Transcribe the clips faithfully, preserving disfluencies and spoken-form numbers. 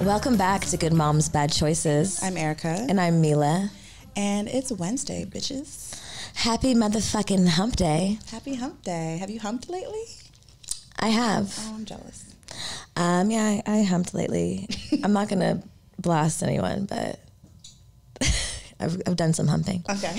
Welcome back to Good Moms Bad Choices. I'm Erica. And I'm Mila. And it's Wednesday, bitches. Happy motherfucking hump day. Happy hump day. Have you humped lately? I have. Oh, I'm jealous. Um, yeah, I, I humped lately. I'm not going to blast anyone, but I've, I've done some humping. Okay.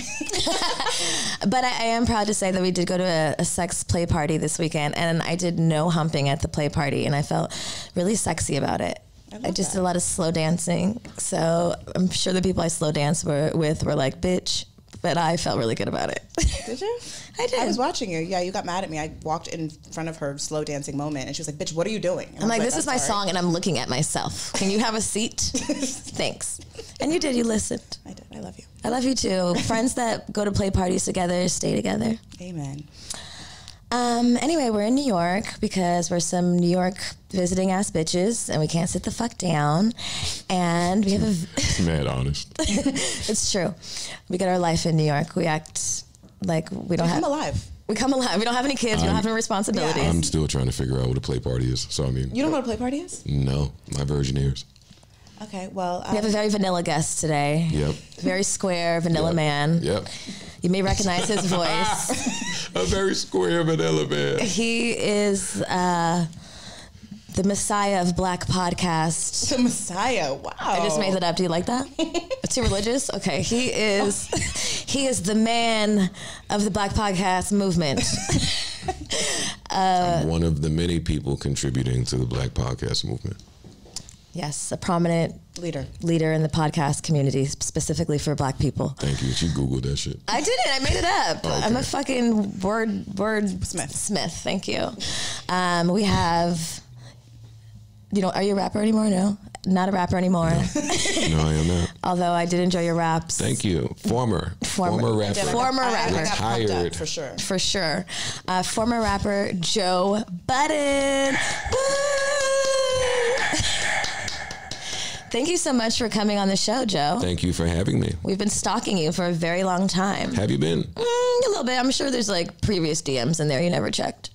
But I, I am proud to say that we did go to a, a sex play party this weekend, and I did no humping at the play party, and I felt really sexy about it. I, I just that. did a lot of slow dancing, so I'm sure the people I slow danced were, with were like, bitch, but I felt really good about it. Did you? I did. I was watching you. Yeah, you got mad at me. I walked in front of her slow dancing moment, and she was like, bitch, what are you doing? And I'm like, like, this is my song, and I'm looking at myself. Can you have a seat? Thanks. And you did. You listened. I did. I love you. I love you, too. Friends that go to play parties together, stay together. Amen. Um, anyway, we're in New York because we're some New York visiting ass bitches and we can't sit the fuck down. And we have a... It's mad honest. It's true. We get our life in New York. We act like we don't we have... come alive. We come alive. We don't have any kids. I'm, we don't have any responsibilities. Yeah. I'm still trying to figure out what a play party is. So, I mean... You don't know what a play party is? No. My virgin ears. Okay, well... Um, we have a very vanilla guest today. Yep. Very square, vanilla yep. man. Yep. You may recognize his voice. A very square vanilla man. He is uh, the messiah of black podcasts. The messiah, wow. I just made that up. Do you like that? Too religious? Okay, he is he is the man of the black podcast movement. uh, I'm one of the many people contributing to the black podcast movement. Yes, a prominent leader leader in the podcast community, specifically for black people. Thank you. She Googled that shit. I didn't. I made it up. Okay. I'm a fucking word word Smith. Smith. Thank you. Um, we have, you know, are you a rapper anymore? No, not a rapper anymore. No, no I am not. Although I did enjoy your raps. Thank you. Former. Former, former rapper. Former rapper. I, I Retired. For sure. For sure. Uh, former rapper Joe Budden. Thank you so much for coming on the show, Joe. Thank you for having me. We've been stalking you for a very long time. Have you been? Mm, a little bit. I'm sure there's like previous D Ms in there you never checked.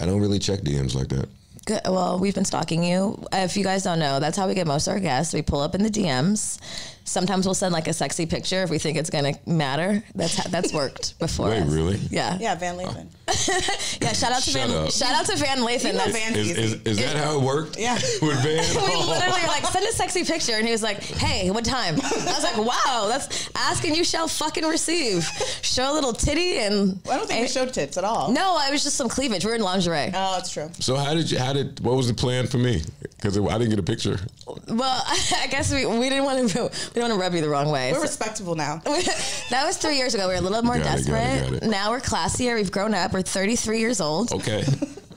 I don't really check D Ms like that. Good. Well, we've been stalking you. If you guys don't know, that's how we get most of our guests. We pull up in the D Ms. Sometimes we'll send like a sexy picture if we think it's going to matter. That's how, that's worked before. Wait, us. Really? Yeah. Yeah, Van Lathan. Uh, yeah, shout out to Shut Van up. Shout out to Van Lathan. That's Van is, is, is that how it worked? Yeah. With Van? We literally were like, send a sexy picture. And he was like, hey, what time? I was like, wow, that's asking you shall fucking receive. Show a little titty and... Well, I don't think and, we showed tits at all. No, it was just some cleavage. We were in lingerie. Oh, that's true. So how did you, how did, what was the plan for me? Because I didn't get a picture. Well, I guess we, we didn't want to... We don't want to rub you the wrong way. We're so. Respectable now. That was three years ago. We were a little more got desperate. It, got it, got it. Now we're classier. We've grown up. We're thirty-three years old. Okay.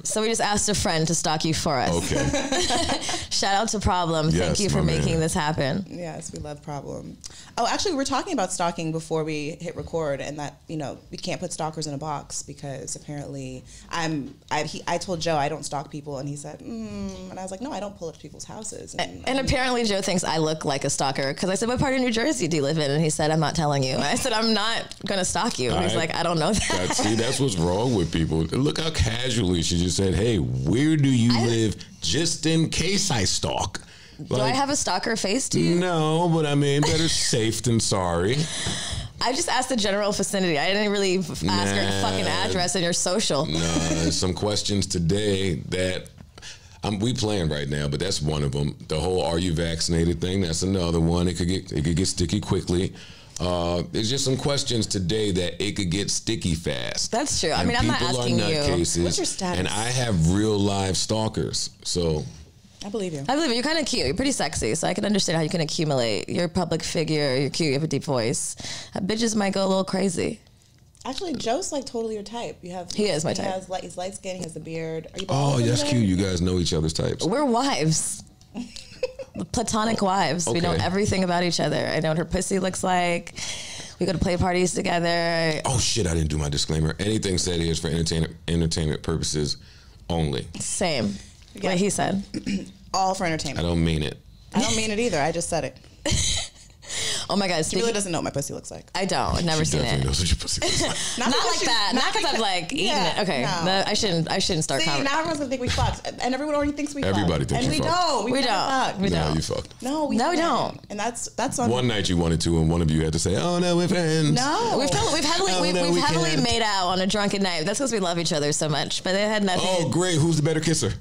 So we just asked a friend to stalk you for us. Okay. Shout out to Problem. Yes, thank you for making man. this happen. Yes, we love Problem. Oh, actually, we were talking about stalking before we hit record, and that, you know, we can't put stalkers in a box because apparently I'm. I, he, I told Joe I don't stalk people, and he said, mm, and I was like, no, I don't pull up to people's houses. And, and, and apparently Joe thinks I look like a stalker because I said, what part of New Jersey do you live in? And he said, I'm not telling you. And I said, I'm not gonna stalk you. And I, he's like, I don't know that. That. See, that's what's wrong with people. Look how casually she just said, hey, where do you I live just in case I stalk? Like, do I have a stalker face to you? No, but I mean, better safe than sorry. I just asked the general vicinity. I didn't really ask nah, your fucking address and your social. No, nah, some questions today that I'm, we playing right now, but that's one of them. The whole are you vaccinated thing, that's another one. It could get, it could get sticky quickly. Uh, there's just some questions today that it could get sticky fast. That's true. And I mean, I'm not asking you. Cases, what's your status? And I have real live stalkers, so. I believe you. I believe you. You're kind of cute. You're pretty sexy, so I can understand how you can accumulate. You're a public figure. You're cute. You have a deep voice. Uh, bitches might go a little crazy. Actually, Joe's like totally your type. You have. He is my he type. Has light, he's light skinned. He has a beard. Are you oh, that's cute. You guys know each other's types. We're wives. Platonic wives. Okay. We know everything about each other. I know what her pussy looks like. We go to play parties together. Oh, shit. I didn't do my disclaimer. Anything said here is for entertainment, entertainment purposes only. Same. Yeah. What he said. All for entertainment. I don't mean it. I don't mean it either. I just said it. Oh my God. He really doesn't know what my pussy looks like. I don't. I've never she seen it. Knows what your pussy looks like. Not, not like she, that. Not because I'm like eating yeah, it. Okay. No. No, I shouldn't I shouldn't start See, conver- now everyone's going to think we fucked. And everyone already thinks we Everybody fucked. Everybody thinks we fucked. And we, we don't. We don't. We don't. No, you fucked. No, we, no, we don't. And that's that's on one night you wanted to and one of you had to say, oh, no, we're friends. No. We've heavily, we've heavily, oh, we've, no, we've we heavily made out on a drunken night. That's because we love each other so much. But it had nothing. Oh, great. Who's the better kisser?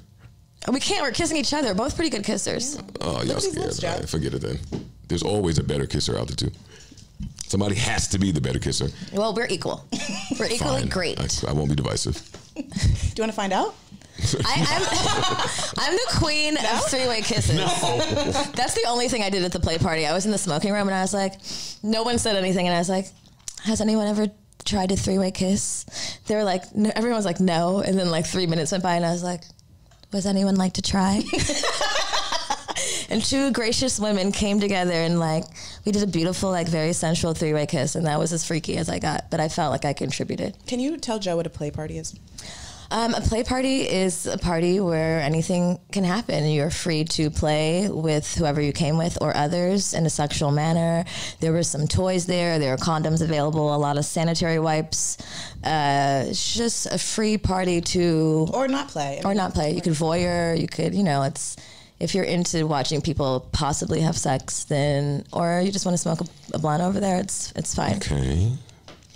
We can't. We're kissing each other. Both pretty good kissers. Yeah. Oh, y'all scared. All right, forget it then. There's always a better kisser out there too. Somebody has to be the better kisser. Well, we're equal. We're equally Fine. great. I, I won't be divisive. Do you want to find out? I, I'm, I'm the queen no? of three-way kisses. No. That's the only thing I did at the play party. I was in the smoking room and I was like, no one said anything. And I was like, has anyone ever tried a three-way kiss? They were like, no, everyone was like, no. And then like three minutes went by and I was like, does anyone like to try? And two gracious women came together and like, we did a beautiful, like very sensual three-way kiss. And that was as freaky as I got, but I felt like I contributed. Can you tell Joe what a play party is? Um, a play party is a party where anything can happen. You're free to play with whoever you came with or others in a sexual manner. There were some toys there. There were condoms available, a lot of sanitary wipes. Uh, it's just a free party to... Or not play. Or not play. You could voyeur. You could, you know, it's... If you're into watching people possibly have sex, then... Or you just want to smoke a, a blunt over there, it's it's fine. Okay.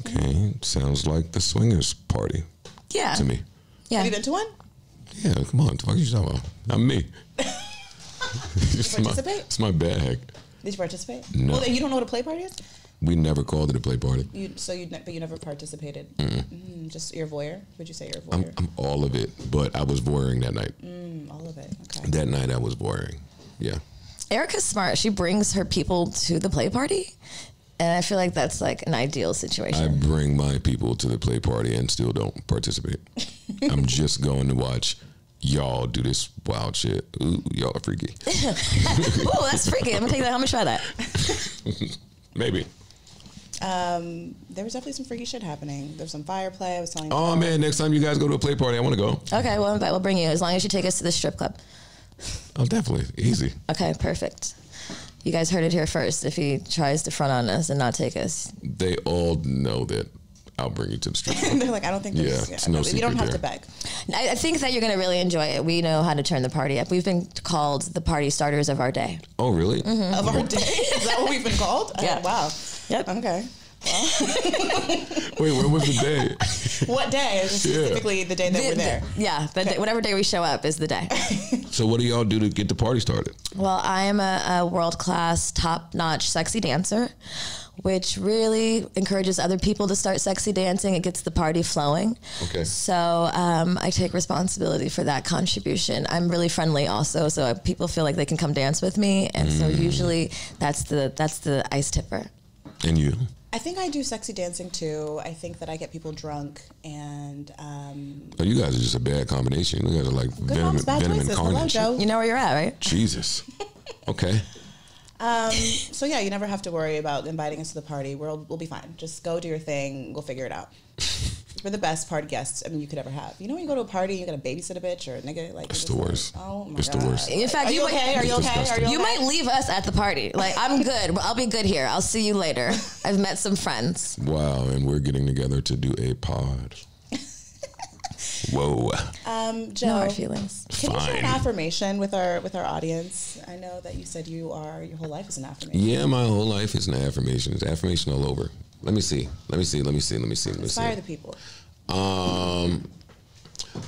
Okay. Sounds like the swingers party. Yeah. To me. Yeah. Have you been to one? Yeah, come on. What the fuck are you talking about? Not me. Did you participate? My, it's my bag. Did you participate? No. Well, you don't know what a play party is? We never called it a play party. You, so you, ne- but you never participated? Mm. Mm, just your voyeur? Would you say you're a voyeur? I'm, I'm all of it, but I was voyeuring that night. Mm, all of it, okay. That night I was voyeuring, yeah. Erica's smart. She brings her people to the play party, and I feel like that's like an ideal situation. I bring my people to the play party and still don't participate. I'm just going to watch y'all do this wild shit. Ooh, y'all are freaky. Oh, that's freaky. I'm going to take that home and try that. Maybe. Um, there was definitely some freaky shit happening. There was some fire play. I was telling you. Oh, man, it. Next time you guys go to a play party, I want to go. Okay, well, we'll bring you as long as you take us to the strip club. Oh, definitely. Easy. Okay, perfect. You guys heard it here first. If he tries to front on us and not take us, they all know that I'll bring you to the strip club. They're like, I don't think yeah, there's, yeah, it's no you secret don't have there. To beg. I, I think that you're going to really enjoy it. We know how to turn the party up. We've been called the party starters of our day. Oh, really? Mm-hmm. Of our day? Is that what we've been called? Yeah. Oh, wow. Yep. Okay. Well. Wait, when was the day? What day? Is yeah. Specifically the day that the, we're there. The, yeah, but okay. the, whatever day we show up is the day. So what do y'all do to get the party started? Well, I am a, a world-class, top-notch sexy dancer, which really encourages other people to start sexy dancing. It gets the party flowing. Okay. So um, I take responsibility for that contribution. I'm really friendly also, so people feel like they can come dance with me, and mm. so usually that's the that's the ice tipper. And you? I think I do sexy dancing too. I think that I get people drunk and. Um, oh, you guys are just a bad combination. You guys are like Good Moms, Bad Choices. Hello, Joe. You know where you're at, right? Jesus. Okay. Um, so yeah, you never have to worry about inviting us to the party. We'll we'll be fine. Just go do your thing. We'll figure it out. We're the best party guests I mean you could ever have. You know when you go to a party, you gotta babysit a bitch or a nigga like. It's the worst. Like, oh my it's God. The worst. In fact, are you, you okay? Are you okay? Are you okay? You might leave us at the party. Like I'm good. I'll be good here. I'll see you later. I've met some friends. Wow, and we're getting together to do a pod. Whoa. Um, Joe, no hard feelings. Can Fine. you share an affirmation with our with our audience? I know that you said you are your whole life is an affirmation. Yeah, my whole life is an affirmation. It's affirmation all over. Let me see. Let me see. Let me see. Let me see. Let me Inspire see. the people. Um.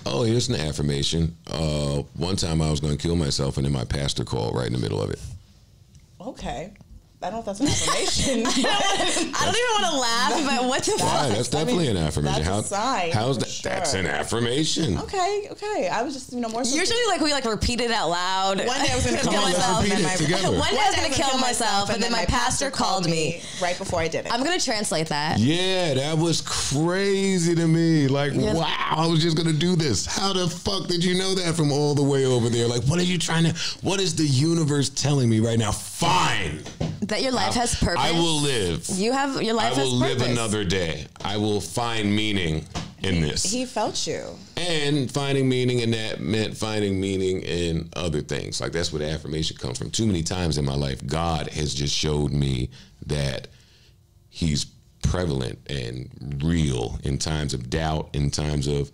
Oh, here's an affirmation. Uh, one time I was going to kill myself, and then my pastor called right in the middle of it. Okay. I don't know if that's an affirmation. I don't even want to laugh, but what the fuck? Why? That's definitely I mean, an affirmation. That's how, a sign. How's that? Sure. That's an affirmation. Okay, okay. I was just, you know, more. Usually, so like, we like repeat it out loud. One day I was going to kill myself. And my, one, one day I was going to kill myself, and then my pastor called me right before I did it. I'm going to translate that. Yeah, that was crazy to me. Like, yes. Wow, I was just going to do this. How the fuck did you know that from all the way over there? Like, what are you trying to, what is the universe telling me right now? Fine. That your life I, has purpose. I will live. You have your life. I will has live another day. I will find meaning. in this. He felt you. And finding meaning in that meant finding meaning in other things. Like, that's where the affirmation comes from. Too many times in my life, God has just showed me that he's prevalent and real in times of doubt, in times of,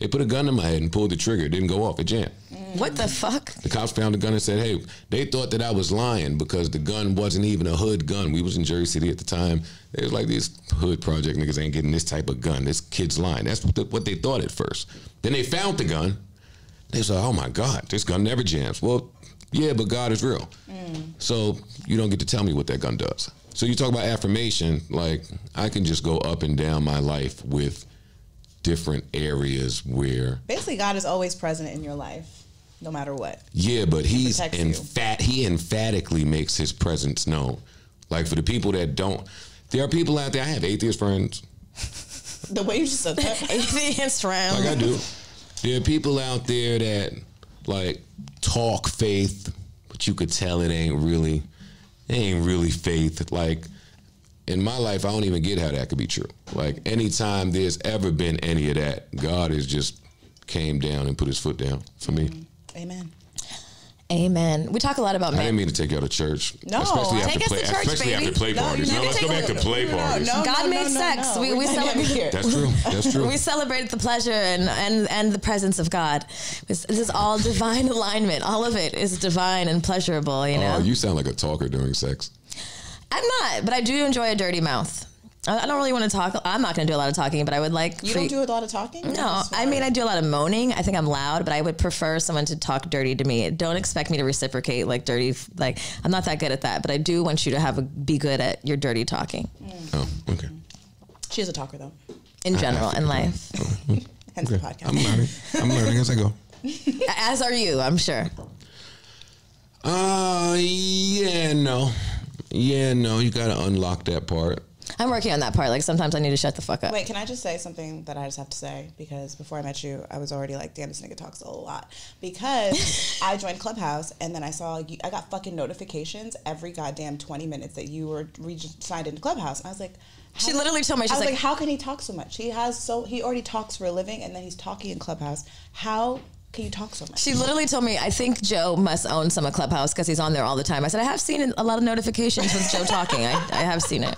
they put a gun to my head and pulled the trigger. It didn't go off. It jammed. What the fuck? The cops found the gun and said, hey, they thought that I was lying because the gun wasn't even a hood gun. We was in Jersey City at the time. It was like, these hood project niggas ain't getting this type of gun. This kid's lying. That's what, the, what they thought at first. Then they found the gun. They was like, oh my God, this gun never jams. Well, yeah, but God is real. Mm. So you don't get to tell me what that gun does. So you talk about affirmation, like I can just go up and down my life with different areas where basically God is always present in your life, no matter what. Yeah, but he's emphat- he emphatically makes his presence known. Like, for the people that don't, there are people out there. I have atheist friends. The way you just said that, atheist friends. Like, I do. There are people out there that like talk faith, but you could tell it ain't really, it ain't really faith. Like, in my life, I don't even get how that could be true. Like, anytime there's ever been any of that, God has just came down and put his foot down for me. Amen. Amen. We talk a lot about men. I didn't mean to take you out of church. No. Especially after take play, us to church, especially baby. After play no, parties. No, let's go back to play no, parties. No, no, God no, made no, sex. No, no. We, we celebrate. That's true. That's true. We celebrate the pleasure and, and, and the presence of God. This, this is all divine alignment. All of it is divine and pleasurable, you know? Oh, you sound like a talker during sex. I'm not, but I do enjoy a dirty mouth. I don't really want to talk. I'm not going to do a lot of talking, but I would like... You don't do a lot of talking? No. I mean, I do a lot of moaning. I think I'm loud, but I would prefer someone to talk dirty to me. Don't expect me to reciprocate like dirty... Like, I'm not that good at that, but I do want you to have a, be good at your dirty talking. Mm. Oh, okay. She's a talker, though. In general, in life. Oh, hence okay. the podcast. I'm learning. I'm learning as I go. As are you, I'm sure. Uh, yeah, no. Yeah, no. You got to unlock that part. I'm working on that part. Like, sometimes I need to shut the fuck up. Wait, can I just say something that I just have to say? Because before I met you, I was already like, damn, this nigga talks a lot. Because I joined Clubhouse, and then I saw, you, I got fucking notifications every goddamn twenty minutes that you were re- signed into Clubhouse. And I was like... How she literally told me, she's I was like, like, how can he talk so much? He has so... He already talks for a living, and then he's talking in Clubhouse. How... Can you talk so much? She literally told me, I think Joe must own some of Clubhouse because he's on there all the time. I said, I have seen a lot of notifications with Joe talking. I, I have seen it.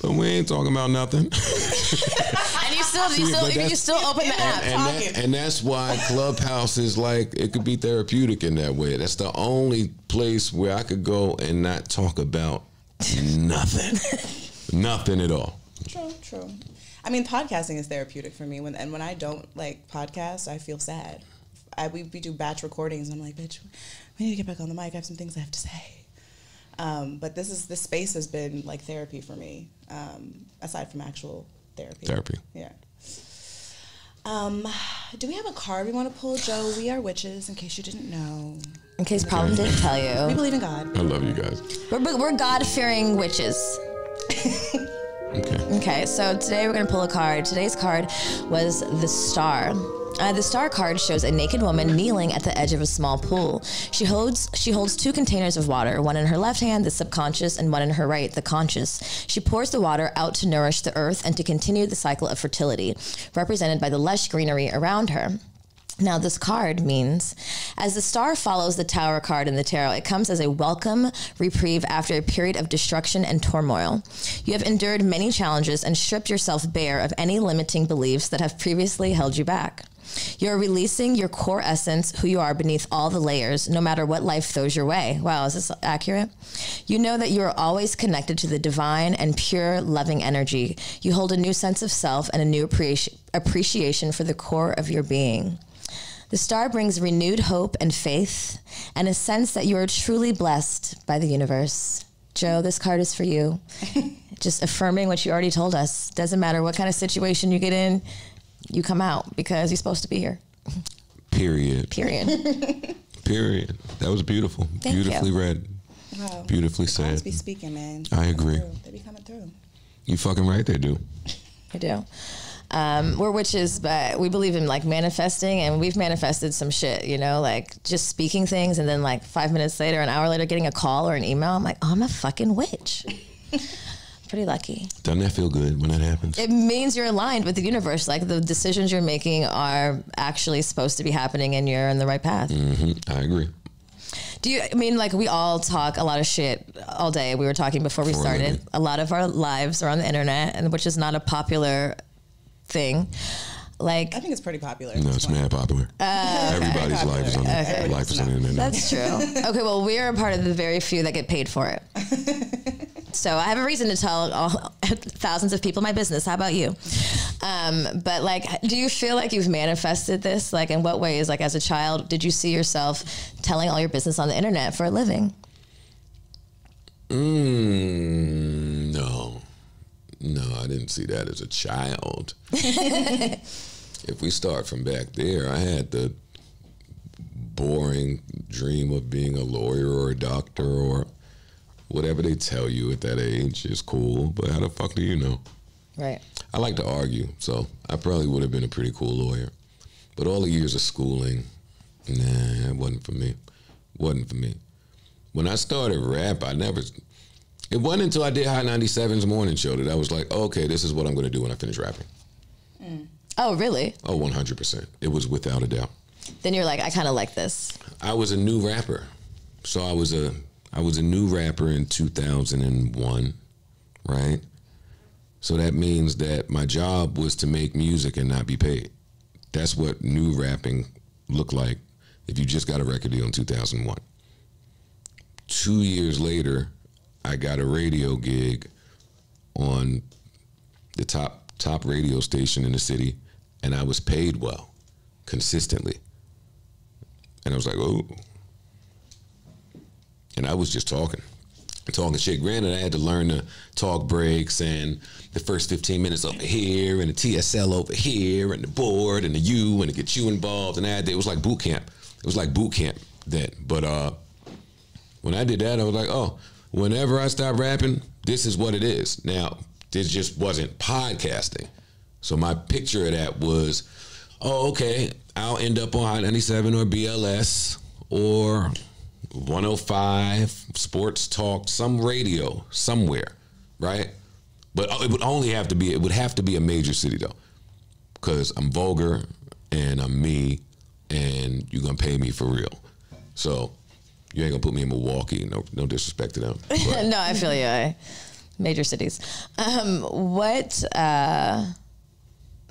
But we ain't talking about nothing. And you still, you See, still, you still open the app. And, and, that, and that's why Clubhouse is like, it could be therapeutic in that way. That's the only place where I could go and not talk about nothing. Nothing at all. True, true. I mean, podcasting is therapeutic for me. When And when I don't like podcasts, I feel sad. I, we, we do batch recordings, and I'm like, bitch, we need to get back on the mic. I have some things I have to say. Um, but this is this space has been like therapy for me, um, aside from actual therapy. Therapy. Yeah. Um, do we have a card we want to pull, Joe? We are witches, in case you didn't know. In case Problem didn't tell you. We believe in God. I love you guys. We're, we're God-fearing witches. Okay. Okay, so today we're going to pull a card. Today's card was the Star. Uh, the Star card shows a naked woman kneeling at the edge of a small pool. She holds she holds two containers of water, one in her left hand, the subconscious, and one in her right, the conscious. She pours the water out to nourish the earth and to continue the cycle of fertility, represented by the lush greenery around her. Now, this card means, as the Star follows the Tower card in the tarot, it comes as a welcome reprieve after a period of destruction and turmoil. You have endured many challenges and stripped yourself bare of any limiting beliefs that have previously held you back. You're releasing your core essence, who you are beneath all the layers, no matter what life throws your way. Wow, is this accurate? You know that you are always connected to the divine and pure, loving energy. You hold a new sense of self and a new appreci- appreciation for the core of your being. The Star brings renewed hope and faith and a sense that you are truly blessed by the universe. Joe, this card is for you. Just affirming what you already told us. Doesn't matter what kind of situation you get in, you come out because you're supposed to be here. Period. Period. Period. That was beautiful. Thank Beautifully you. read. Wow. Beautifully said. Always be speaking, man. I agree. Through. They be coming through. You fucking right, they do. They do. Um, we're witches, but we believe in like manifesting, and we've manifested some shit, you know, like just speaking things. And then like five minutes later, an hour later, getting a call or an email. I'm like, oh, I'm a fucking witch. pretty lucky. Doesn't that feel good when that happens? It means you're aligned with the universe. Like the decisions you're making are actually supposed to be happening and you're on the right path. Mm-hmm. I agree. Do you, I mean, like we all talk a lot of shit all day. We were talking before we started. A lot of our lives are on the internet, and which is not a popular thing. Like, I think it's pretty popular. No, it's mad popular. Uh, Everybody's popular. life is on the, okay. life is on the internet. That's true. Okay, well, we are a part of the very few that get paid for it. So I have a reason to tell all, thousands of people my business. How about you? Um, but like, do you feel like you've manifested this? Like, in what ways? Like, as a child, did you see yourself telling all your business on the internet for a living? Mm, no, no, I didn't see that as a child. If we start from back there, I had the boring dream of being a lawyer or a doctor or whatever they tell you at that age is cool, but how the fuck do you know? Right. I like to argue, so I probably would have been a pretty cool lawyer. But all the years of schooling, nah, it wasn't for me. Wasn't for me. When I started rap, I never, it wasn't until I did Hot ninety-seven's morning show that I was like, oh, okay, this is what I'm going to do when I finish rapping. Mm. Oh, really? Oh, one hundred percent. It was without a doubt. Then you're like, I kind of like this. I was a new rapper. So I was a... I was a new rapper in two thousand one, right? So that means that my job was to make music and not be paid. That's what new rapping looked like if you just got a record deal in two thousand one. Two years later, I got a radio gig on the top, top radio station in the city, and I was paid well, consistently. And I was like, oh. And I was just talking, talking shit. Granted, I had to learn the talk breaks and the first fifteen minutes over here and the T S L over here and the board and the you and to get you involved. And I had to, it was like boot camp. It was like boot camp then. But uh, when I did that, I was like, oh, whenever I stop rapping, this is what it is. Now, this just wasn't podcasting. So my picture of that was, oh, okay, I'll end up on Hot ninety-seven or B L S or one oh five, sports talk, some radio somewhere, right? But it would only have to be, it would have to be a major city though, because I'm vulgar and I'm me and you're going to pay me for real. So you ain't going to put me in Milwaukee, no, no disrespect to them. No, I feel you. I, major cities. Um, what, uh,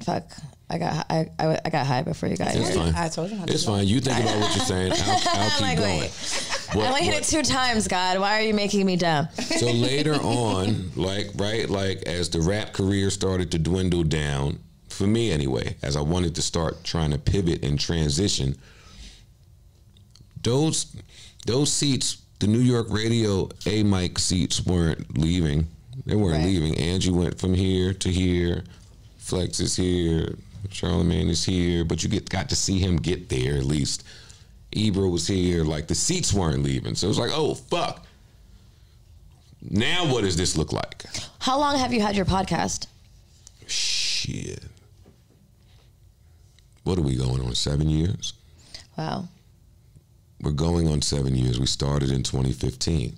fuck. I got I, I, I got high before you guys. It's fine. I told you how to It's go. fine. You think about what you're saying. I'll, I'll keep like, going. What, I only hit what? it two times, God. Why are you making me dumb? So later on, like, right, like as the rap career started to dwindle down, for me anyway, as I wanted to start trying to pivot and transition, those, those seats, the New York radio A-mic seats weren't leaving. They weren't right. leaving. Angie went from here to here. Flex is here. Charlamagne is here, but you get got to see him get there at least. Ebro was here, like the seats weren't leaving. So it was like, oh, fuck. Now what does this look like? How long have you had your podcast? Shit. What are we going on, seven years? Wow. We're going on seven years. We started in twenty fifteen.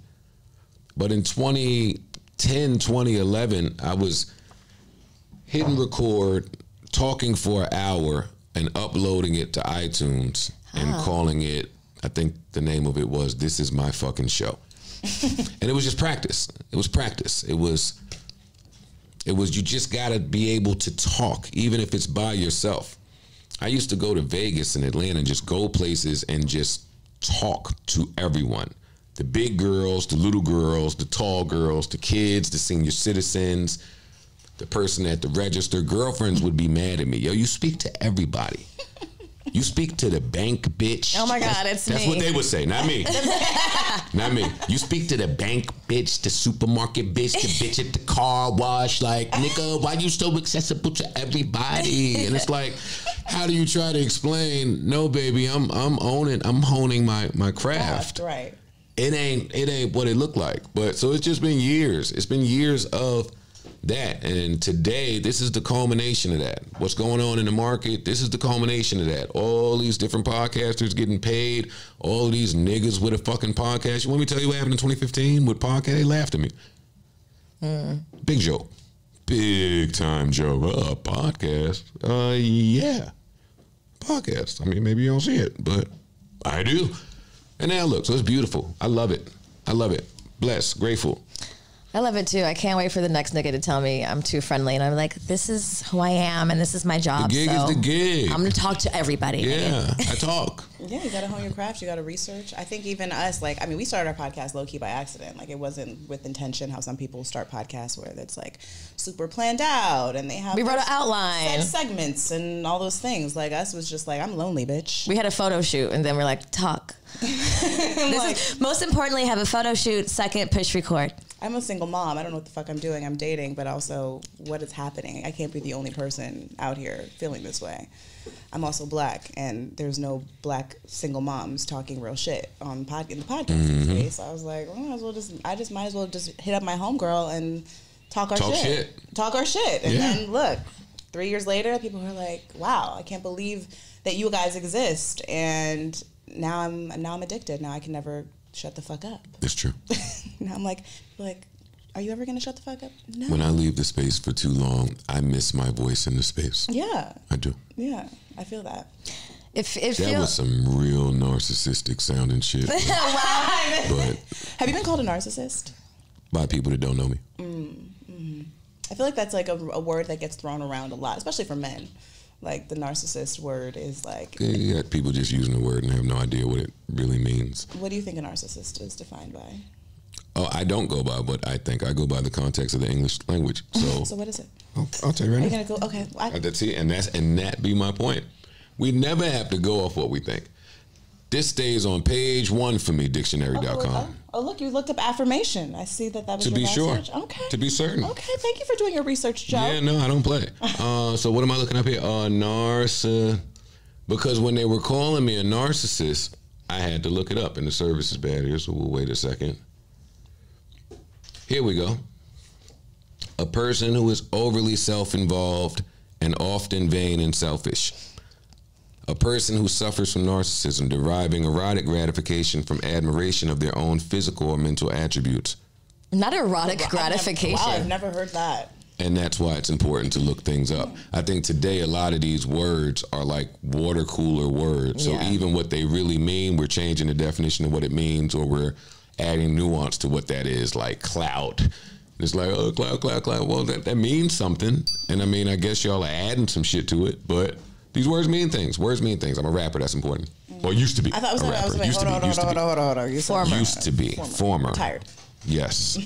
But in twenty ten, twenty eleven, I was hitting record, talking for an hour and uploading it to iTunes huh. and calling it, I think the name of it was, This Is My Fucking Show. And it was just practice. It was practice. It was, it was, you just gotta be able to talk, even if it's by yourself. I used to go to Vegas and Atlanta and just go places and just talk to everyone. The big girls, the little girls, the tall girls, the kids, the senior citizens, the person at the register. Girlfriends would be mad at me. Yo, you speak to everybody. You speak to the bank, bitch. Oh my God, that's, it's that's me. That's what they would say, not me. Not me. You speak to the bank, bitch, the supermarket, bitch, the bitch at the car wash. Like, nigga, why you so accessible to everybody? And it's like, how do you try to explain? No, baby, I'm I'm owning, I'm honing my my craft. That's right. It ain't it ain't what it looked like. But so it's just been years. It's been years of that, and today this is the culmination of that. What's going on in the market, this is the culmination of that. All these different podcasters getting paid, all these niggas with a fucking podcast. You want me to tell you what happened in twenty fifteen with podcast? They laughed at me. Mm. Big Joe. Big time Joe. Uh, podcast. Uh, yeah. Podcast. I mean, maybe you don't see it, but I do. And now look, so it's beautiful. I love it. I love it. Blessed. Grateful. I love it too. I can't wait for the next nigga to tell me I'm too friendly. And I'm like, this is who I am and this is my job. The gig so is the gig. I'm going to talk to everybody. Yeah, I talk. Yeah, you got to hone your craft. You got to research. I think even us, like, I mean, we started our podcast low key by accident. Like, it wasn't with intention how some people start podcasts where it's like super planned out and they have. We wrote an outline. Segments and all those things. Like, us was just like, I'm lonely, bitch. We had a photo shoot and then we're like, talk. This like, is, most importantly, have a photo shoot. Second, push record. I'm a single mom. I don't know what the fuck I'm doing. I'm dating, but also what is happening? I can't be the only person out here feeling this way. I'm also black, and there's no black single moms talking real shit on pod in the podcast mm-hmm. space. So I was like, well, I might as well just I just might as well just hit up my homegirl and talk our talk shit. shit, talk our shit, and yeah. then look. Three years later, people are like, wow, I can't believe that you guys exist, and now I'm now I'm addicted. Now I can never. Shut the fuck up. It's true. Now I'm like, like, are you ever going to shut the fuck up? No. When I leave the space for too long, I miss my voice in the space. Yeah. I do. Yeah. I feel that. If, if That was some real narcissistic sounding shit. But, wow. But have you been called a narcissist? By people that don't know me. Mm, mm. I feel like that's like a, a word that gets thrown around a lot, especially for men. Like the narcissist word is like... Yeah, you got people just using the word and have no idea what it really means. What do you think a narcissist is defined by? Oh, I don't go by what I think. I go by the context of the English language. So, so what is it? I'll, I'll tell you right Are now. You're going to go, okay. Well, I, that's it, and, that's, and that be my point. We never have to go off what we think. This stays on page one for me, dictionary dot com. Oh, oh, look, you looked up affirmation. I see that that was to your be sure. Search. Okay. To be certain. Okay, thank you for doing your research, Joe. Yeah, no, I don't play. uh, so what am I looking up here? Uh, Narcissist. Because when they were calling me a narcissist, I had to look it up, and the service is bad here, so we'll wait a second. Here we go. A person who is overly self-involved and often vain and selfish. A person who suffers from narcissism, deriving erotic gratification from admiration of their own physical or mental attributes. Not erotic well, gratification. I've never, wow, I've never heard that. And that's why it's important to look things up. I think today a lot of these words are like water cooler words. So yeah. even what they really mean, we're changing the definition of what it means, or we're adding nuance to what that is, like clout. It's like, oh, clout, clout, clout. Well, that, that means something. And I mean, I guess y'all are adding some shit to it, but... These words mean things. Words mean things. I'm a rapper. That's important. Mm. Or used to be. I thought it was a rapper. I was like, used, hold on, used hold on, hold on, hold on, hold on. Former. Used to be. Former. Former. Tired. Yes.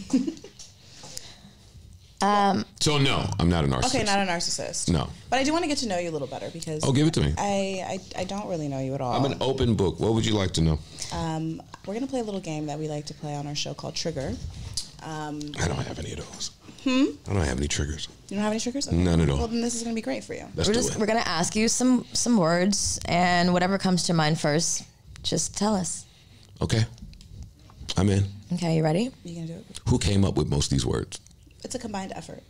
um, so no, I'm not a narcissist. Okay, not a narcissist. No. But I do want to get to know you a little better because. Oh, give it to me. I, I, I don't really know you at all. I'm an open book. What would you like to know? Um, we're going to play a little game that we like to play on our show called Trigger. Um, I don't have any of those. Hmm? I don't have any triggers. You don't have any triggers? Okay. None at all. Well, then this is going to be great for you. Let's we're just it. We're going to ask you some some words, and whatever comes to mind first, just tell us. Okay. I'm in. Okay, you ready? You gonna do it? Who came up with most of these words? It's a combined effort.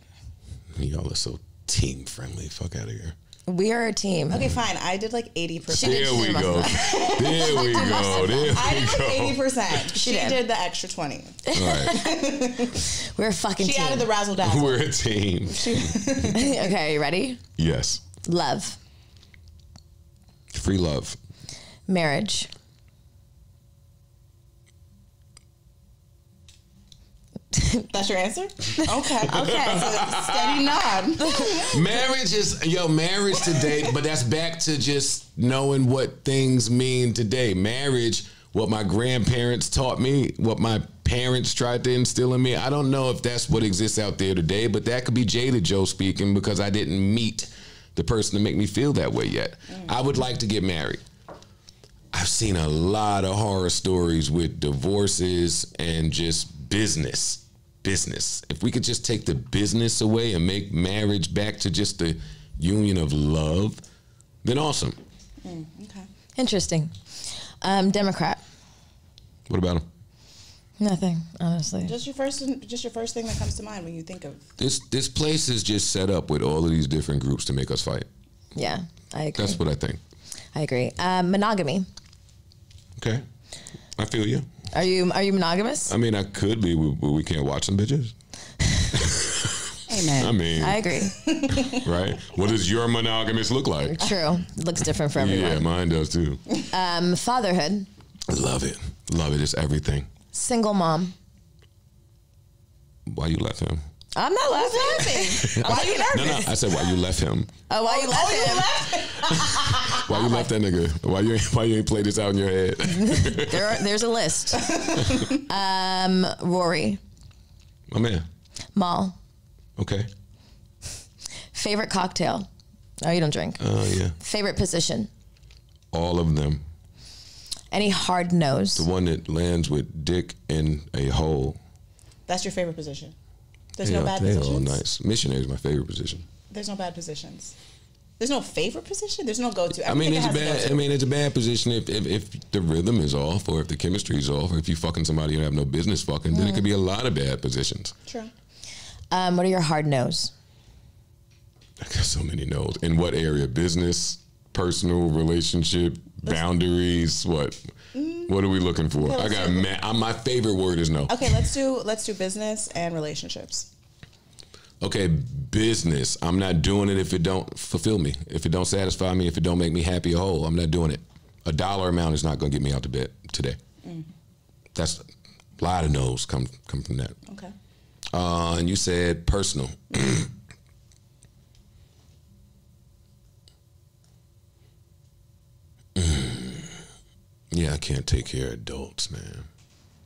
Y'all are so team friendly. Fuck out of here. We are a team. Okay, fine. I did like eighty percent. There we go. There we go. There I did like eighty percent. She, she did. did the extra twenty. All right. We're a fucking she team. She added the razzle dazzle. We're a team. Okay, you ready? Yes. Love. Free love. Marriage. That's your answer? Okay. Okay. So steady nod. Marriage is, yo, marriage today, but that's back to just knowing what things mean today. Marriage, what my grandparents taught me, what my parents tried to instill in me. I don't know if that's what exists out there today, but that could be Jaded Joe speaking because I didn't meet the person to make me feel that way yet. Mm. I would like to get married. I've seen a lot of horror stories with divorces and just business. Business. If we could just take the business away and make marriage back to just the union of love, then awesome. Mm, okay. Interesting. Um, Democrat. What about him? Nothing, honestly. Just your first, just your first thing that comes to mind when you think of this. This place is just set up with all of these different groups to make us fight. Yeah, I agree. That's what I think. I agree. Um, monogamy. Okay, I feel you. Are you are you monogamous? I mean, I could be, but we, we can't watch them bitches. Amen. I mean, I agree. Right? What does your monogamous look like? True. It looks different for everyone. Yeah, mine does too. Um, fatherhood. Love it. Love it. It's everything. Single mom. Why you left him? I'm not laughing. Why you nervous? No, no. I said why you left him. Oh, why you left him? Why you left that nigga? Why you why you ain't played this out in your head? there are, there's a list. um, Rory. My man. Mal. Okay. Favorite cocktail? Oh, you don't drink. Oh uh, yeah. Favorite position? All of them. Any hard nose? The one that lands with dick in a hole. That's your favorite position. There's yeah, no bad positions. All nice. Missionary is my favorite position. There's no bad positions. There's no favorite position. There's no go-to. I mean, it's a bad. I mean, it's a bad position if, if if the rhythm is off, or if the chemistry is off, or if you fucking somebody you have no business fucking. Mm. Then it could be a lot of bad positions. True. Um, what are your hard no's? I got so many no's. In what area? Business, personal, relationship, Let's boundaries. What? Mm. What are we looking for? Okay, I got ma I, my favorite word is no. Okay, let's do let's do business and relationships. Okay, business. I'm not doing it if it don't fulfill me, if it don't satisfy me, if it don't make me happy or whole. I'm not doing it. A dollar amount is not going to get me out to bed today. Mm. That's a lot of no's come come from that. Okay. Uh, and you said personal. Yeah, I can't take care of adults, man.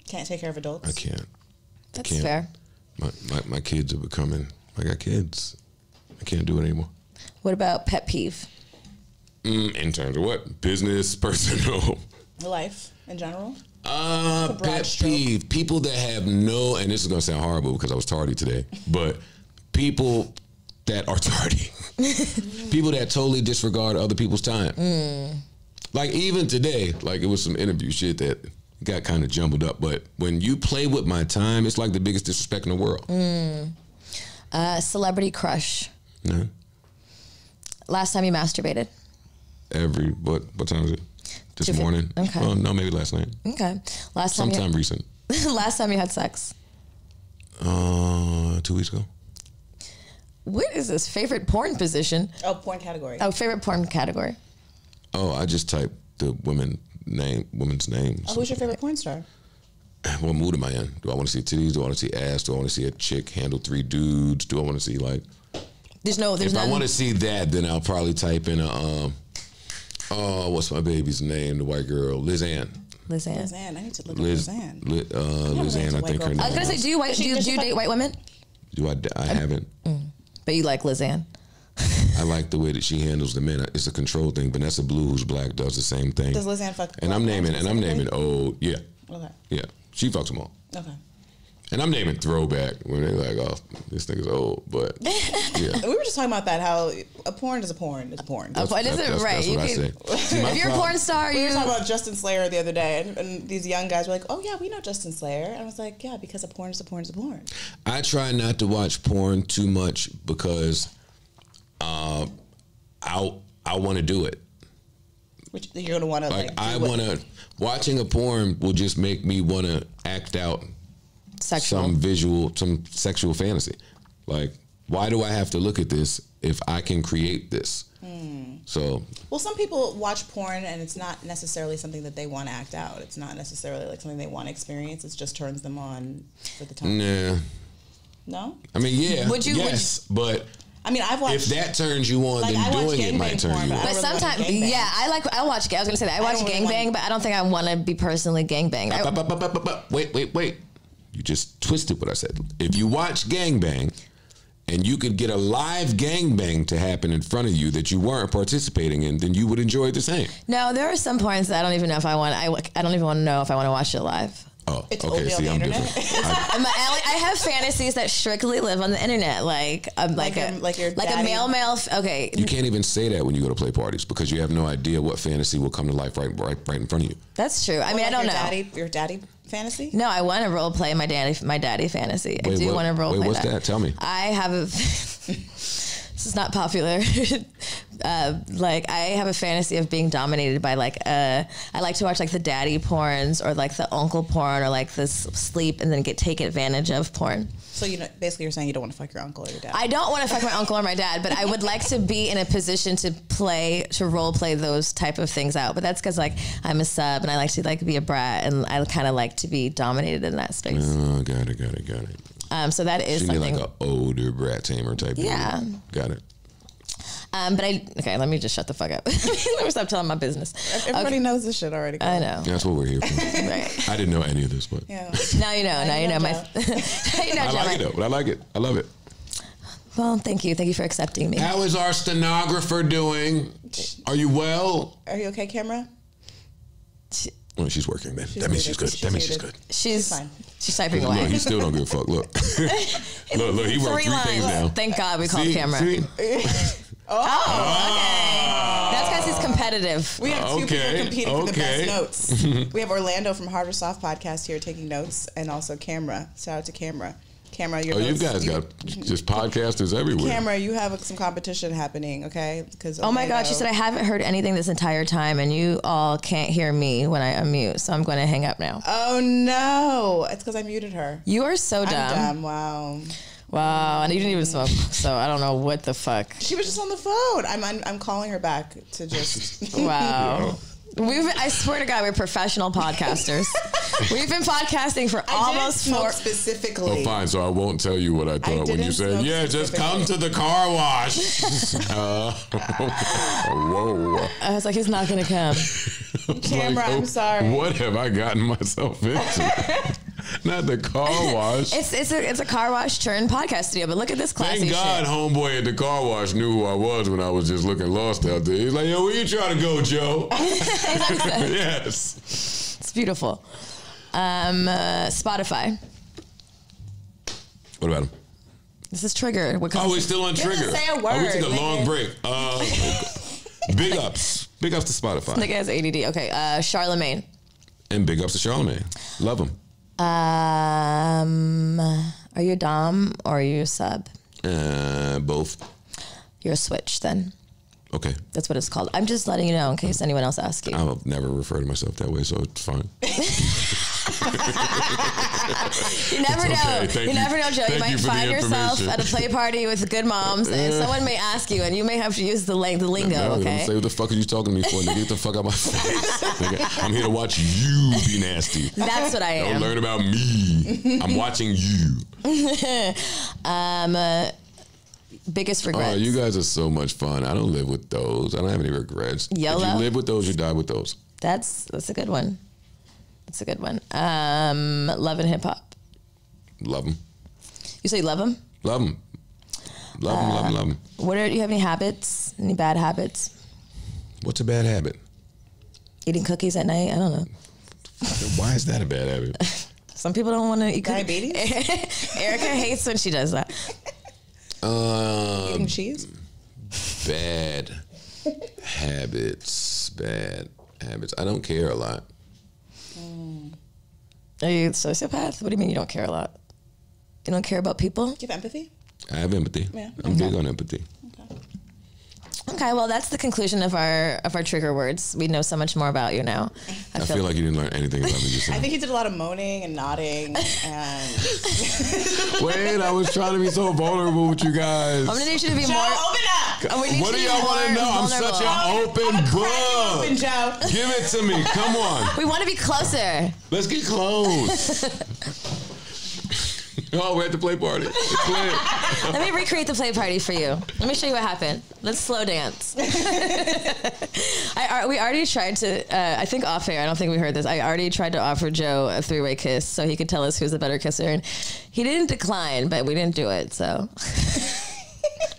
Can't take care of adults? I can't. That's I can't. fair. My, my my kids are becoming, I got kids. I can't do it anymore. What about pet peeve? Mm, in terms of what? Business, personal. Life in general? Uh, pet stroke. peeve. People that have no, and this is going to sound horrible because I was tardy today, but people that are tardy. People that totally disregard other people's time. Mm. Like even today, like it was some interview shit that got kind of jumbled up. But when you play with my time, it's like the biggest disrespect in the world. Mm. Uh, celebrity crush. No. Last time you masturbated? Every, what, what time is it? This Two morning? Okay. Well, no, maybe last night. Okay. Last time. Sometime recent. Last time you had sex? Uh, two weeks ago. What is this? Favorite porn position? Oh, porn category. Oh, favorite porn category. Oh, I just typed the women name, women's names. Oh, who's your favorite porn star? What mood am I in? Do I want to see titties? Do I want to see ass? Do I want to see a chick handle three dudes? Do I want to see like? There's no. There's if none. I want to see that, then I'll probably type in a. Um, oh, what's my baby's name? The white girl, Lizanne. Lizanne. Lizanne. I need to look at Liz, Lizanne. Li, uh, Lizanne, I think girl. her name. I was gonna say, do you white? Do you, do you date white women? Do I? I haven't. Mm, but you like Lizanne. I like the way that she handles the men. It's a control thing. Vanessa Blue, who's black, does the same thing. Does Lizanne fuck? And I'm naming, and I'm naming old, yeah. Okay. Yeah, she fucks them all. Okay. And I'm naming throwback when they're like, oh, this nigga's old, but yeah. We were just talking about that, how a porn is a porn is a porn. That's, that's, that's, right. that's what you I say. If you're a porn star, you... We were talking about Justin Slayer the other day, and, and these young guys were like, oh yeah, we know Justin Slayer. And I was like, yeah, because a porn is a porn is a porn. I try not to watch porn too much because... Uh, I I want to do it. Which you're gonna want to like. like I want to watching a porn will just make me want to act out sexual. some visual, some sexual fantasy. Like, why do I have to look at this if I can create this? Mm. So well, some people watch porn and it's not necessarily something that they want to act out. It's not necessarily like something they want to experience. It just turns them on for the time. Nah. No. I mean, yeah. Would you? Yes, would you, but. I mean, I've watched. If that turns you on, like, then doing it might turn porn, you on. But, but really sometimes, yeah, I like. I watch. I was gonna say that I watch I gangbang, really but I don't think I want to be personally gangbang. Wait, wait, wait! You just twisted what I said. If you watch gangbang, and you could get a live gangbang to happen in front of you that you weren't participating in, then you would enjoy it the same. No, there are some porns that I don't even know if I want. I I don't even want to know if I want to watch it live. Oh, it's okay. See, I'm internet. different. I, I have fantasies that strictly live on the internet, like um, like, like a like, your like a male male. Okay, you can't even say that when you go to play parties because you have no idea what fantasy will come to life right right, right in front of you. That's true. I well, mean, like I don't your know daddy, your daddy fantasy. No, I want to role play my daddy my daddy fantasy. Wait, I do want to role wait, play. Wait, what's that? that? Tell me. I have a. this is not popular. uh, like I have a fantasy of being dominated by like, uh, I like to watch like the daddy porns or like the uncle porn or like this sleep and then get taken advantage of porn. So you know, basically you're saying you don't want to fuck your uncle or your dad. I don't want to fuck my uncle or my dad, but I would like to be in a position to play, to role play those type of things out. But that's because like I'm a sub and I like to like be a brat and I kind of like to be dominated in that space. Oh, got it, got it, got it. Um, so that is something like an older brat tamer type. Yeah. Of got it. Um, but I, okay, let me just shut the fuck up. Let me stop telling my business. Everybody okay. knows this shit already. I know. That's what we're here for. Right. I didn't know any of this, but. Yeah. Now you know, now, now you know, know my, now you know, I Joe, like my, it though, but I like it. I love it. Well, thank you. Thank you for accepting me. How is our stenographer doing? Are you well? Are you okay, camera? She, Well, she's working, man. She's that means she's good. She's that means she's good. She's fine. She's typing away. Look, he still don't give a fuck. Look, look, look. He wrote three, three things now. Thank God we called camera. See? oh, oh, okay. That's because he's competitive. We have two okay. people competing okay. for the best notes. We have Orlando from Harder Soft Podcast here taking notes, and also Camera. Shout out to Camera. Camera, your oh, notes, you guys you, got just podcasters everywhere. Camera, you have some competition happening, okay? Because oh my God, she said I haven't heard anything this entire time, and you all can't hear me when I unmute, so I'm going to hang up now. Oh no, it's because I muted her. You are so dumb. I'm dumb. Wow. Wow, and you didn't even smoke, so I don't know what the fuck. She was just on the phone. I'm I'm, I'm calling her back to just. Wow. We've, I swear to God, we're professional podcasters. We've been podcasting for I almost four. Specifically. Oh, fine. So I won't tell you what I thought I when you said, yeah, just come to the car wash. uh, whoa. I was like, he's not going to come. Camera, like, oh, I'm sorry. What have I gotten myself into? Not the car wash. It's it's a, it's a car wash turned podcast studio, but look at this classy shit. Thank God shit. Homeboy at the car wash knew who I was when I was just looking lost out there. He's like, yo, where you trying to go, Joe? Yes. It's beautiful. Um, uh, Spotify. What about him? This is Trigger. What oh, we're still on Trigger. Say a word. Oh, we took a nigga. long break. Uh, big ups. Big ups to Spotify. This nigga has A D D. Okay, uh, Charlamagne. And big ups to Charlamagne. Love him. Um, are you a dom or are you a sub? Uh, both. You're a switch then. Okay. That's what it's called. I'm just letting you know in case anyone else asks you. I'll never refer to myself that way, so it's fine. You never it's know. Okay. You, you never know, Joe. Thank you might you find yourself at a play party with good moms, and someone may ask you, and you may have to use the, lang the lingo, no, no, okay? Say, what the fuck are you talking to me for? Nigga, get the fuck out of my face. I'm here to watch you be nasty. That's what I am. Don't learn about me. I'm watching you. um... Uh, Biggest regrets. Oh, you guys are so much fun. I don't live with those. I don't have any regrets. YOLO. If you live with those, you die with those. That's that's a good one. That's a good one. Um, love and hip hop. Love them. You say love them? Love them. Love them, uh, love them, love them. What are, do you have any habits? Any bad habits? What's a bad habit? Eating cookies at night? I don't know. Why is that a bad habit? Some people don't want to eat cookies. Diabetes? Erica hates when she does that. Um, Eating cheese? Bad habits. Bad habits. I don't care a lot. Mm. Are you a sociopath? What do you mean you don't care a lot? You don't care about people? Do you have empathy? I have empathy. Yeah. I'm okay. big on empathy. Okay. Okay, well, that's the conclusion of our of our trigger words. We know so much more about you now. I, I feel, feel like you didn't learn anything about me. I think you did a lot of moaning and nodding. And wait, I was trying to be so vulnerable with you guys. I'm gonna need you to be Joe, more. Open up. Oh, what do y'all want to know? Vulnerable. I'm such an open book. Open, Joe. Give it to me. Come on. We want to be closer. Let's get close. Oh, we're at the play party. Let me recreate the play party for you. Let me show you what happened. Let's slow dance. I, we already tried to, uh, I think off air, I don't think we heard this. I already tried to offer Joe a three-way kiss so he could tell us who's the better kisser. And he didn't decline, but we didn't do it, so.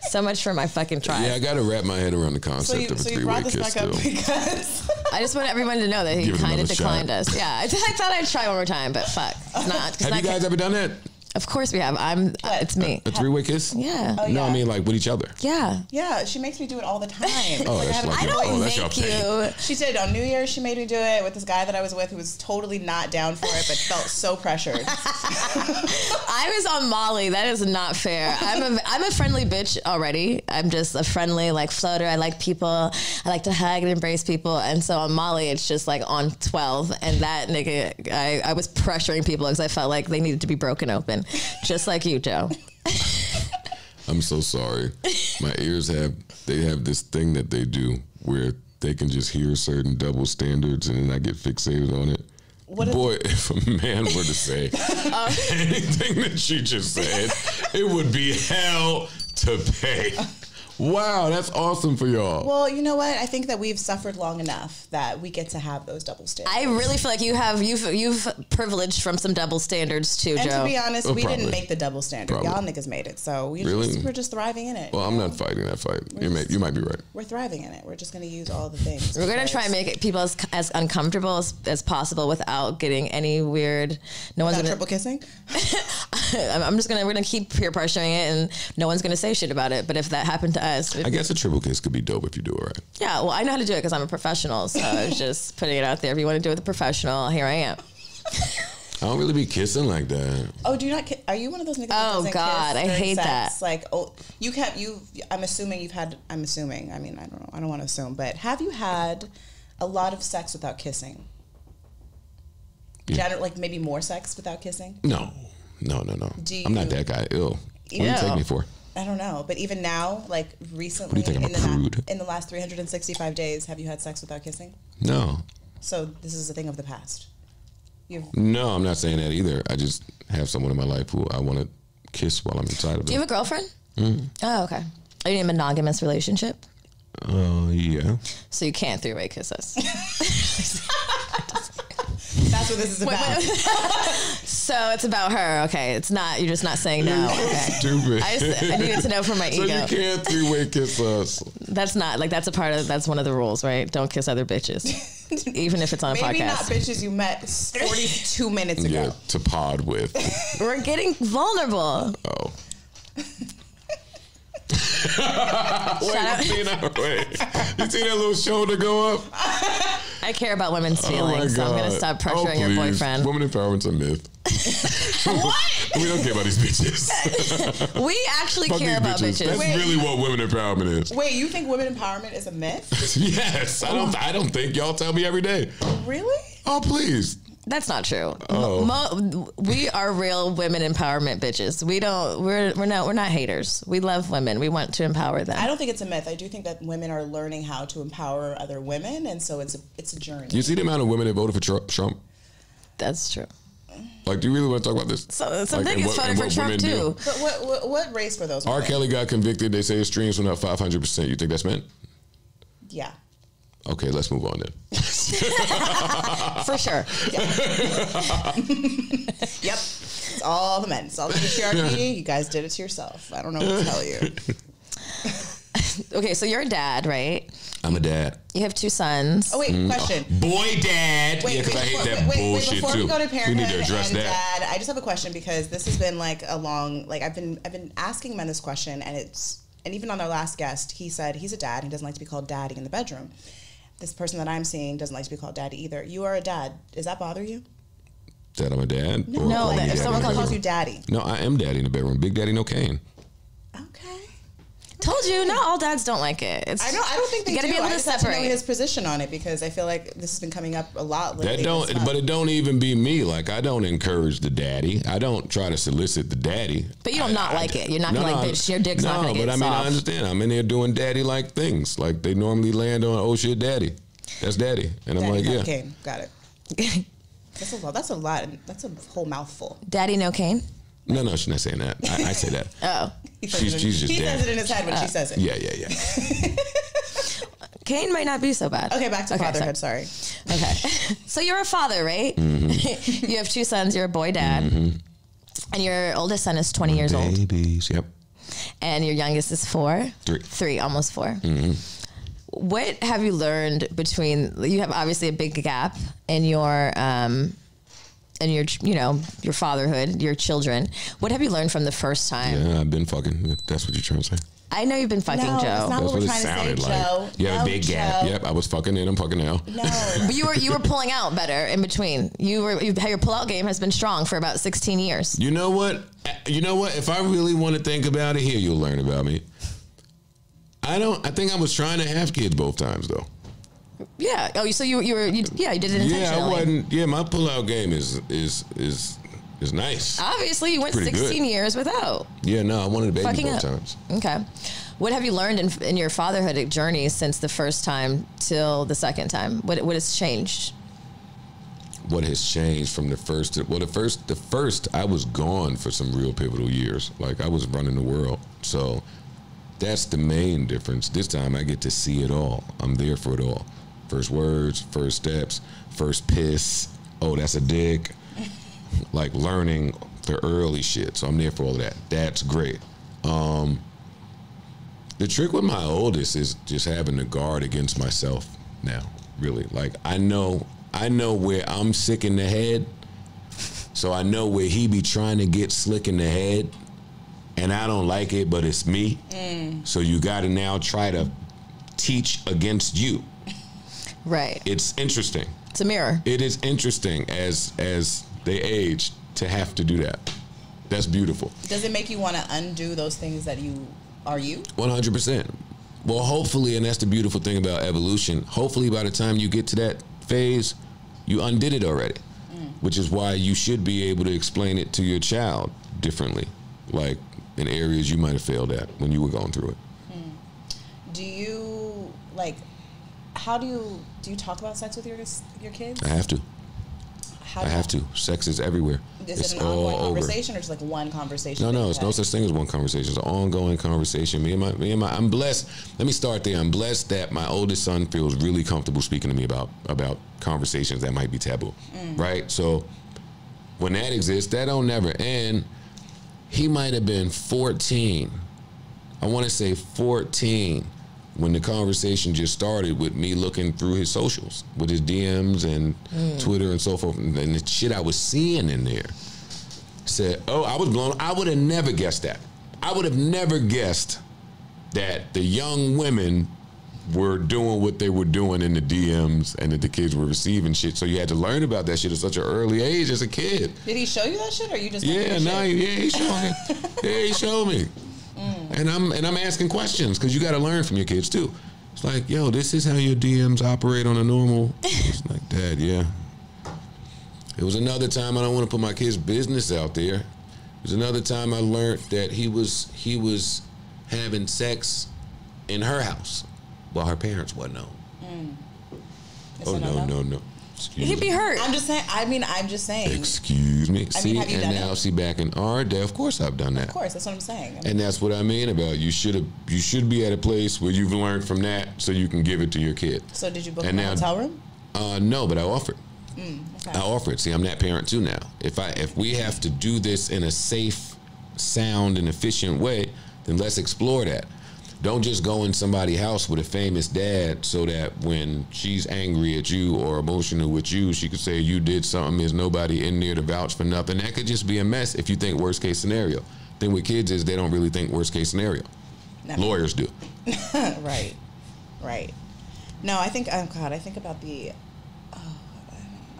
So much for my fucking try. Yeah, I got to wrap my head around the concept so you, of a so three-way kiss back up because I just want everyone to know that he kind of declined shot. us. Yeah, I, I thought I'd try one more time, but fuck. It's not, it's Have not you guys ever done that? Of course we have. I'm. Uh, it's me. A, a three-way kiss? Yeah. Oh, yeah. No, I mean like with each other. Yeah. Yeah. She makes me do it all the time. Oh, like, that's I, like I don't oh, make that's you. She did it on New Year's. She made me do it with this guy that I was with who was totally not down for it, but felt so pressured. I was on Molly. That is not fair. I'm a I'm a friendly bitch already. I'm just a friendly like floater. I like people. I like to hug and embrace people. And so on Molly, it's just like on twelve, and that nigga, I I was pressuring people because I felt like they needed to be broken open. Just like you, Joe. I'm so sorry. My ears have, they have this thing that they do where they can just hear certain double standards and then I get fixated on it. What Boy, if a man were to say um, anything that she just said, it would be hell to pay. Wow, that's awesome for y'all. Well, you know what? I think that we've suffered long enough that we get to have those double standards. I really feel like you have you've you've privileged from some double standards too, and Joe. And to be honest, oh, we probably. didn't make the double standard. Probably. Y'all niggas made it, so we really? just, we're just thriving in it. Well, I'm know? not fighting that fight. You might you might be right. We're thriving in it. We're just going to use all the things. We're going to try and make it people as as uncomfortable as, as possible without getting any weird. No without one's going to triple kissing. I'm just gonna we're gonna keep peer pressuring it, and no one's gonna say shit about it. But if that happened to us. I guess a triple kiss could be dope if you do it right. Yeah, well, I know how to do it because I'm a professional, so I was just putting it out there. If you want to do it with a professional, here I am. I don't really be kissing like that. Oh, do you not? Ki- are you one of those niggas? Oh that God, kiss I hate sex? that. Like, oh, you can't. You, I'm assuming you've had. I'm assuming. I mean, I don't know. I don't want to assume, but have you had a lot of sex without kissing? Yeah. Gen- like maybe more sex without kissing? No, no, no, no. Do you, I'm not that guy. Ew. What do you take me for? I don't know, but even now, like recently, what do you think, I'm in, the na- in the last three hundred sixty-five days, have you had sex without kissing? No. So this is a thing of the past. You've- no, I'm not saying that either. I just have someone in my life who I want to kiss while I'm inside of them. Do you have a girlfriend? Mm-hmm. Oh, okay. Are you in a monogamous relationship? Oh, uh, yeah. So you can't three-way kiss us. That's what this is about. So it's about her. Okay. It's not, you're just not saying no. Okay. Stupid. I, just, I needed to know for my so ego. So you can't three-way kiss us. That's not, like, that's a part of, that's one of the rules, right? Don't kiss other bitches. Even if it's on Maybe a podcast. Maybe not bitches you met forty-two minutes ago. Yeah, to pod with. We're getting vulnerable. Oh. Wait, you seen that? Wait. You seen that little shoulder go up? I care about women's feelings, oh so I'm going to stop pressuring oh, your boyfriend. Women empowerment's a myth. What? We don't care about these bitches. We actually Fuck care about bitches. bitches. That's Wait. really what women empowerment is. Wait, you think women empowerment is a myth? Yes. I don't I don't think y'all tell me every day. Really? Oh, please. That's not true. Oh. Mo- we are real women empowerment bitches. We don't. We're we're not. We're not haters. We love women. We want to empower them. I don't think it's a myth. I do think that women are learning how to empower other women, and so it's a, it's a journey. You see the amount of women that voted for Trump. Trump? That's true. Like, do you really want to talk about this? So, some like, niggas voted for Trump too. Do. But what, what what race were those? R. Kelly got convicted. They say his streams went up five hundred percent. You think that's meant? Yeah. Okay, let's move on then. For sure. Yep. Yep. It's all the men. It's all the patriarchy. You guys did it to yourself. I don't know what to tell you. Okay, so you're a dad, right? I'm a dad. You have two sons. Oh, wait, mm. question. Oh, boy dad. Wait, yeah, because I hate that wait, bullshit wait, before too. We go to parenthood we need to address and that. Dad, I just have a question because this has been like a long, like I've been, I've been asking men this question and it's, and even on our last guest, he said he's a dad. He doesn't like to be called daddy in the bedroom. This person that I'm seeing doesn't like to be called daddy either. You are a dad. Does that bother you? That I'm a dad? No, no that if someone calls you daddy. No, I am daddy in the bedroom. Big daddy, no cane. Okay. Told you, not all dads don't like it. It's, I don't. I don't think they gotta do. Be able I to just separate. Have to know his position on it because I feel like this has been coming up a lot lately. That don't. But it don't even be me. Like I don't encourage the daddy. I don't try to solicit the daddy. But you don't I, not I, like I, it. You're not no, gonna like bitch. Your dick's no, not gonna get soft. No, but I mean I understand. I'm in there doing daddy like things. Like they normally land on oh shit daddy. That's daddy. And daddy, I'm like yeah. Okay, got it. That's a lot. That's a lot. That's a whole mouthful. Daddy no cane. No, no, she's not saying that. I, I say that. Oh. She's, she's just He dead. says it in his head when uh, she says it. Yeah, yeah, yeah. Kane might not be so bad. Okay, back to okay, fatherhood, sorry. sorry. Okay. So you're a father, right? Mm-hmm. You have two sons. You're a boy dad. Mm-hmm. And your oldest son is twenty My years babies. old. Babies, yep. And your youngest is four? Three. Three, almost four. Mm-hmm. What have you learned between... You have obviously a big gap in your... Um, and your, you know, your fatherhood, your children, what have you learned from the first time? Yeah, I've been fucking. That's what you're trying to say. I know you've been fucking, no, Joe. That's not what we're trying to say, Joe. Like. You have no, a big Joe. gap. Yep, I was fucking in. I'm fucking out. No, but you were you were pulling out better in between. You were you, your pullout game has been strong for about sixteen years. You know what? You know what? If I really want to think about it, here you'll learn about me. I don't. I think I was trying to have kids both times though. Yeah. Oh, so you you were you, yeah you did it intentionally. Yeah, I wasn't. Yeah, my pullout game is is is. It's nice. Obviously, you went sixteen years without. Yeah, no, I wanted a baby fucking both up. times. Okay. What have you learned in, in your fatherhood journey since the first time till the second time? What what has changed? What has changed from the first? To, well, the first, the first, I was gone for some real pivotal years. Like, I was running the world. So that's the main difference. This time, I get to see it all. I'm there for it all. First words, first steps, first piss. Oh, that's a dick. Like learning the early shit. So I'm there for all of that. That's great. Um, the trick with my oldest is just having to guard against myself now, really. Like I know, I know where I'm sick in the head. So I know where he be trying to get slick in the head and I don't like it, but it's me. Mm. So you got to now try to teach against you. Right. It's interesting. It's a mirror. It is interesting as, as, they age to have to do that. That's beautiful. Does it make you want to undo those things that you are you? one hundred percent. Well, hopefully, and that's the beautiful thing about evolution, hopefully by the time you get to that phase, you undid it already, mm. which is why you should be able to explain it to your child differently, like in areas you might have failed at when you were going through it. Mm. Do you, like, how do you, do you talk about sex with your, your kids? I have to. How I have to. Sex is everywhere. Is it's it an ongoing conversation over. or just like one conversation? No, no, it's no such thing as one conversation. It's an ongoing conversation. Me and my, me and my, I'm blessed. Let me start there. I'm blessed that my oldest son feels really comfortable speaking to me about, about conversations that might be taboo, mm. right? So when that exists, that don't never end. He might have been fourteen. I want to say fourteen when the conversation just started with me looking through his socials, with his D Ms and mm. Twitter and so forth, and the shit I was seeing in there, said, oh, I was blown. I would have never guessed that. I would have never guessed that the young women were doing what they were doing in the D Ms and that the kids were receiving shit. So you had to learn about that shit at such an early age as a kid. Did he show you that shit or you just Yeah, no, nah, yeah, he showed me. Yeah, he showed me. Mm. And I'm and I'm asking questions because you got to learn from your kids too. It's like, yo, this is how your D Ms operate on a normal. It's like, Dad, yeah. It was another time I don't want to put my kids' business out there. It was another time I learned that he was he was having sex in her house while her parents wasn't home. Mm. Oh no no no. no. Excuse He'd be hurt. I'm just saying. I mean, I'm just saying. Excuse me. I see, mean, and now it? see back in our day. Of course, I've done that. Of course, that's what I'm saying. I mean, and that's what I mean about you should have. You should be at a place where you've learned from that, so you can give it to your kid. So did you book and a now, hotel room? Uh, no, but I offered. Mm, okay. I offered. See, I'm that parent too now. If I if we have to do this in a safe, sound, and efficient way, then let's explore that. Don't just go in somebody's house with a famous dad so that when she's angry at you or emotional with you, she could say you did something, there's nobody in there to vouch for nothing. That could just be a mess if you think worst case scenario. The thing with kids is they don't really think worst case scenario. No. Lawyers do. Right, right. No, I think, oh God, I think about the, oh,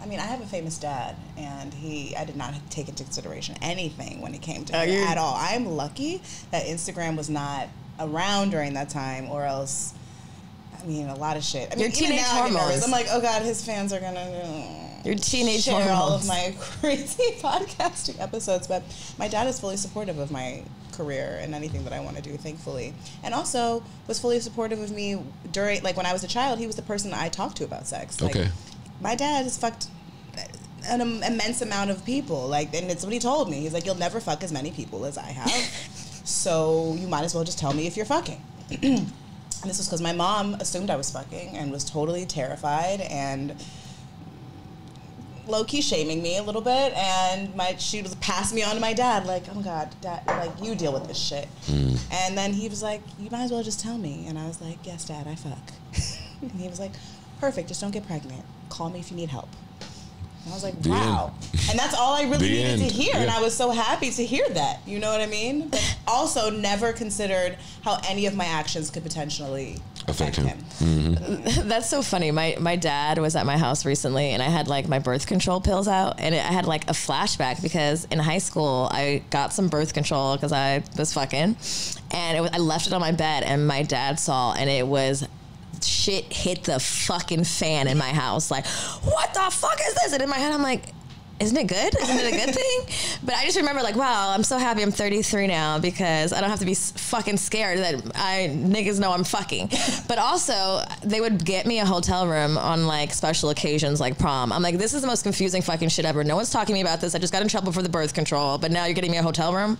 I mean, I have a famous dad and he, I did not take into consideration anything when it came to him at all. I'm lucky that Instagram was not around during that time, or else, I mean, a lot of shit. I mean, your teenage now, hormones. I'm like, oh God, his fans are gonna uh, your teenage share hormones. all of my crazy podcasting episodes. But my dad is fully supportive of my career and anything that I want to do, thankfully, and also was fully supportive of me during, like, when I was a child. He was the person I talked to about sex. Okay. Like, my dad has fucked an immense amount of people. Like, and it's what he told me. He's like, you'll never fuck as many people as I have. So you might as well just tell me if you're fucking. And this was because my mom assumed I was fucking and was totally terrified and low-key shaming me a little bit. And my she was passed me on to my dad, like, oh, God, Dad, like, you deal with this shit. Mm. And then he was like, you might as well just tell me. And I was like, yes, Dad, I fuck. And he was like, perfect, just don't get pregnant. Call me if you need help. And I was like, wow. And that's all I really needed to hear. Yeah. And I was so happy to hear that. You know what I mean? But also never considered how any of my actions could potentially affect him. Mm-hmm. That's so funny. My my dad was at my house recently and I had like my birth control pills out, and it, I had like a flashback because in high school I got some birth control because I was fucking, and it was, I left it on my bed and my dad saw, and it was shit hit the fucking fan in my house. Like, what the fuck is this? And in my head I'm like, isn't it good? Isn't it a good thing? But I just remember like, wow, I'm so happy I'm thirty-three now because I don't have to be fucking scared that I niggas know I'm fucking. But also they would get me a hotel room on like special occasions like prom. I'm like, this is the most confusing fucking shit ever. No one's talking to me about this. I just got in trouble for the birth control, but now you're getting me a hotel room?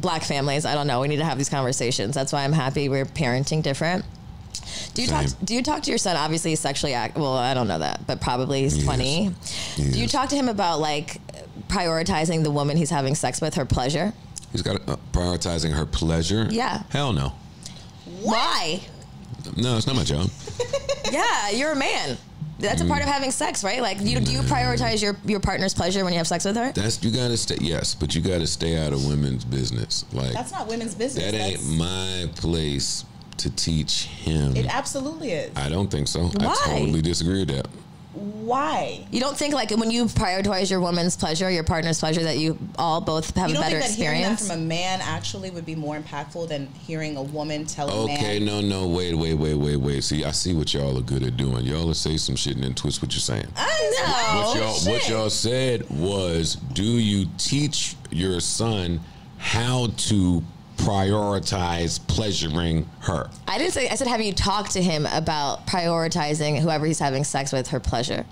Black families, I don't know. We need to have these conversations. That's why I'm happy we're parenting different. Do you Same. talk? Do you talk to your son? Obviously, he's sexually active. Well, I don't know that, but probably he's yes. twenty. Yes. Do you talk to him about like prioritizing the woman he's having sex with, her pleasure? He's got uh, prioritizing her pleasure. Yeah. Hell no. What? Why? No, it's not my job. Yeah, you're a man. That's mm. a part of having sex, right? Like, you, do you prioritize your, your partner's pleasure when you have sex with her? That's, you gotta stay, yes, but you gotta stay out of women's business. Like, that's not women's business. That ain't that's my place to teach him. It absolutely is. I don't think so. Why? I totally disagree with that. Why? You don't think like when you prioritize your woman's pleasure, your partner's pleasure, that you all both have you a better experience? You don't think that hearing that from a man actually would be more impactful than hearing a woman tell okay, a man? Okay, no, no, wait, wait, wait, wait, wait. See, I see what y'all are good at doing. Y'all are say some shit and then twist what you're saying. I know. What y'all, what y'all said was, do you teach your son how to prioritize pleasuring her? I didn't say, I said, have you talked to him about prioritizing whoever he's having sex with, her pleasure?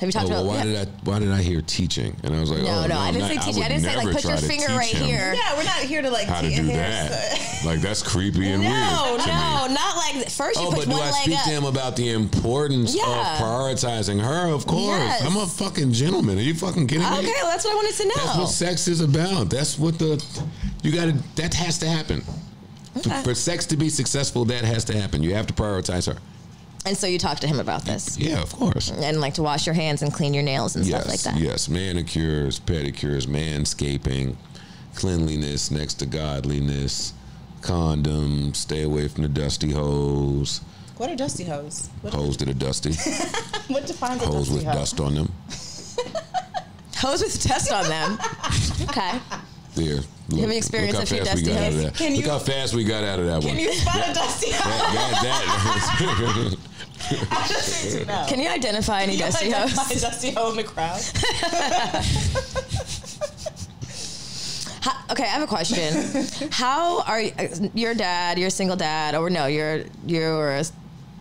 Have you talked oh, well, about why yeah. did I why did I hear teaching? And I was like, no, oh, no, no, I didn't not, say teaching. I, I didn't say like put your finger right here. Yeah, we're not here to like how to do that. So. Like, that's creepy and no, weird. No, no, not like first you oh, put one leg up. Oh, but do I speak up. to him about the importance yeah. of prioritizing her? Of course, yes. I'm a fucking gentleman. Are you fucking kidding me? Okay, well, that's what I wanted to know. That's what sex is about. That's what the you got to. That has to happen okay. for sex to be successful. That has to happen. You have to prioritize her. And so you talk to him about this. Yeah, of course. And like to wash your hands and clean your nails and yes, stuff like that. Yes, manicures, pedicures, manscaping, cleanliness next to godliness, condoms, stay away from the dusty hoes. What are dusty hoes? What hoes that are dusty. What defines a dusty hoe? Hoes with dust on them. Hoes with dust on them. Okay. Yeah. Look, have you experienced a few dusty hoes? Can you, look how fast we got out of that can one. Can you spot that, a dusty hoe? That, that, that. I just need to know. Can you identify any can you dusty hoes? Identify a dusty hoe in the crowd? How, okay, I have a question. How are you, your dad, your single dad, or no, you're, you're a,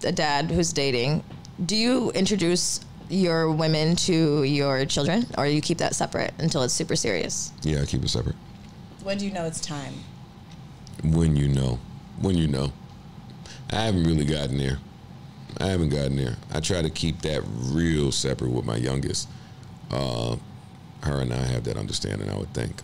a dad who's dating. Do you introduce your women to your children, or you keep that separate until it's super serious? Yeah, I keep it separate. When do you know it's time? When you know. When you know. I haven't really gotten there. I haven't gotten there. I try to keep that real separate with my youngest. Uh, her and I have that understanding, I would think.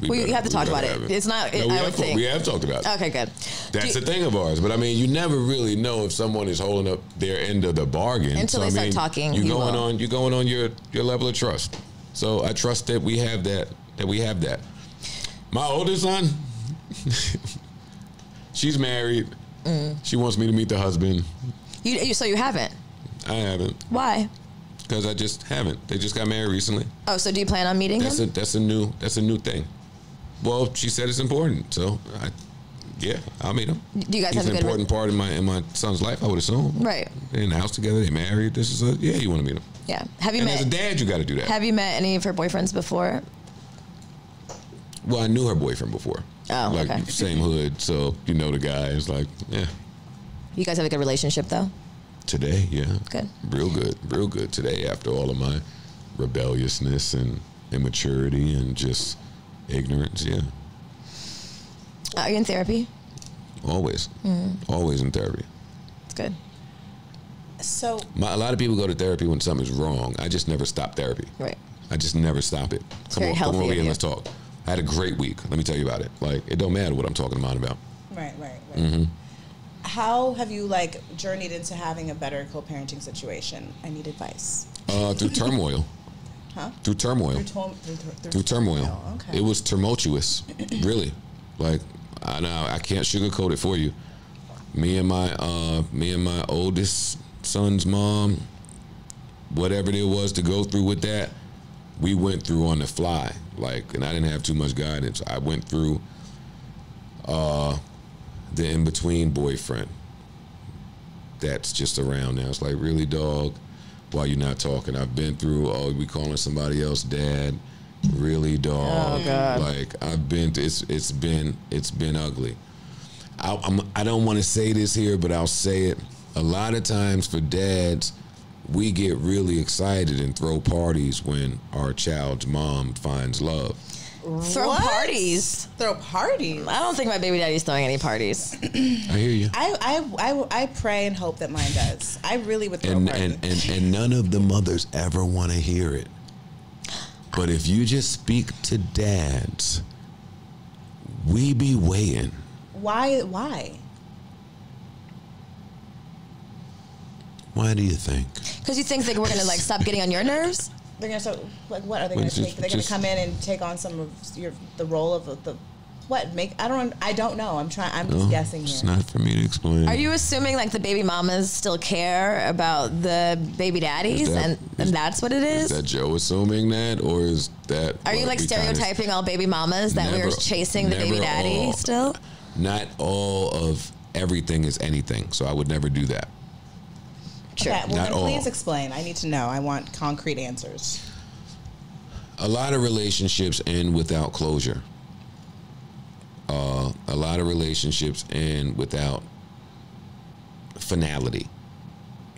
We well, better, you have to talk about it. it. It's not, it, no, I would think. We have talked about it. Okay, good. That's you, a thing of ours. But, I mean, you never really know if someone is holding up their end of the bargain. Until so, they I start mean, talking. You're you going, on, you're going on your, your level of trust. So I trust that we have that, that we have that. My oldest son, she's married. Mm. She wants me to meet the husband. You, you so you haven't? I haven't. Why? Because I just haven't. They just got married recently. Oh, so do you plan on meeting that's him? A, that's a new. That's a new thing. Well, she said it's important, so I, yeah, I'll meet him. Do you guys He's have a good? He's an important part in my in my son's life, I would assume. Right. They're in the house together. They married. This is a yeah. You want to meet him? Yeah. Have you and met? As a dad, you got to do that. Have you met any of her boyfriends before? Well, I knew her boyfriend before. Oh, like, okay. Same hood, so you know the guy. It's like, yeah. You guys have a good relationship, though? Today, yeah. Good. Real good. Real good today after all of my rebelliousness and immaturity and just ignorance, yeah. Are you in therapy? Always. Mm. Always in therapy. That's good. So My, a lot of people go to therapy when something's wrong. I just never stop therapy. Right. I just never stop it. It's come on, come over here and let's talk. I had a great week. Let me tell you about it. Like, it don't matter what I'm talking about. about. Right, right, right. Mm-hmm. How have you, like, journeyed into having a better co-parenting situation? I need advice. Uh, through turmoil. Huh? Through turmoil. Through, to through, through, through turmoil. turmoil. Okay. It was tumultuous, really. Like, I know I can't sugarcoat it for you. Me and my uh, me and my oldest son's mom, whatever there was to go through with that, we went through on the fly. Like, and I didn't have too much guidance. I went through uh, the in-between boyfriend that's just around now. It's like, really, dog? Why you not talking? I've been through, oh, we calling somebody else dad. Really, dog? Oh, God. Like, I've been, it's it's been, it's been ugly. I, I'm, I don't want to say this here, but I'll say it. A lot of times for dads, we get really excited and throw parties when our child's mom finds love. Throw what? parties. Throw parties. I don't think my baby daddy's throwing any parties. I hear you. I, I, I, I pray and hope that mine does. I really would throw and, parties. And, and, and none of the mothers ever want to hear it. But if you just speak to dads, we be waiting. Why? Why? Why do you think? Because you think that we're going to like stop getting on your nerves? They're going to start, like, what are they going to take? They're going to come in and take on some of your, the role of the, the what? Make I don't I don't know. I'm trying. I'm no, just guessing here. It's not for me to explain. Are you assuming like the baby mamas still care about the baby daddies, that, and, is, and that's what it is? Is that Joe assuming that, or is that? Are you like stereotyping all baby mamas that never, we were chasing the baby daddy all, still? Not all of everything is anything, so I would never do that. Sure. Okay, well, then please explain. I need to know. I want concrete answers. A lot of relationships end without closure. Uh, a lot of relationships end without finality,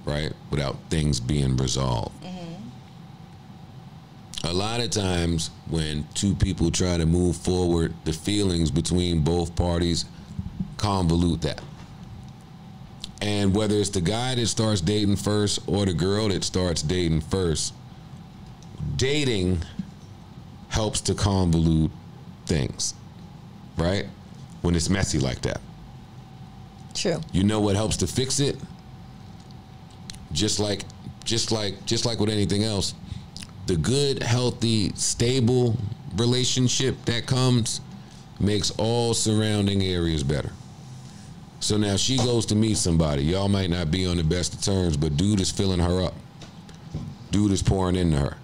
right? Without things being resolved. Mm-hmm. A lot of times when two people try to move forward, the feelings between both parties convolute that. And whether it's the guy that starts dating first or the girl that starts dating first, dating helps to convolute things, right? When it's messy like that. True. You know what helps to fix it? Just like, just like, just like with anything else, the good, healthy, stable relationship that comes makes all surrounding areas better. So now she goes to meet somebody. Y'all might not be on the best of terms, but dude is filling her up. Dude is pouring into her.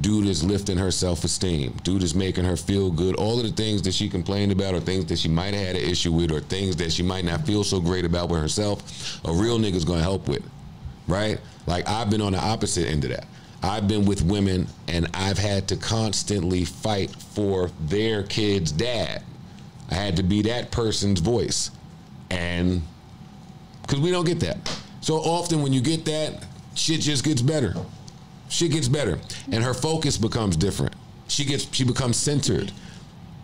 Dude is lifting her self-esteem. Dude is making her feel good. All of the things that she complained about, or things that she might have had an issue with, or things that she might not feel so great about with herself, a real nigga's gonna help with, right? Like, I've been on the opposite end of that. I've been with women and I've had to constantly fight for their kid's dad. I had to be that person's voice. And because we don't get that. So often when you get that, shit just gets better. Shit gets better. And her focus becomes different. She gets, she becomes centered.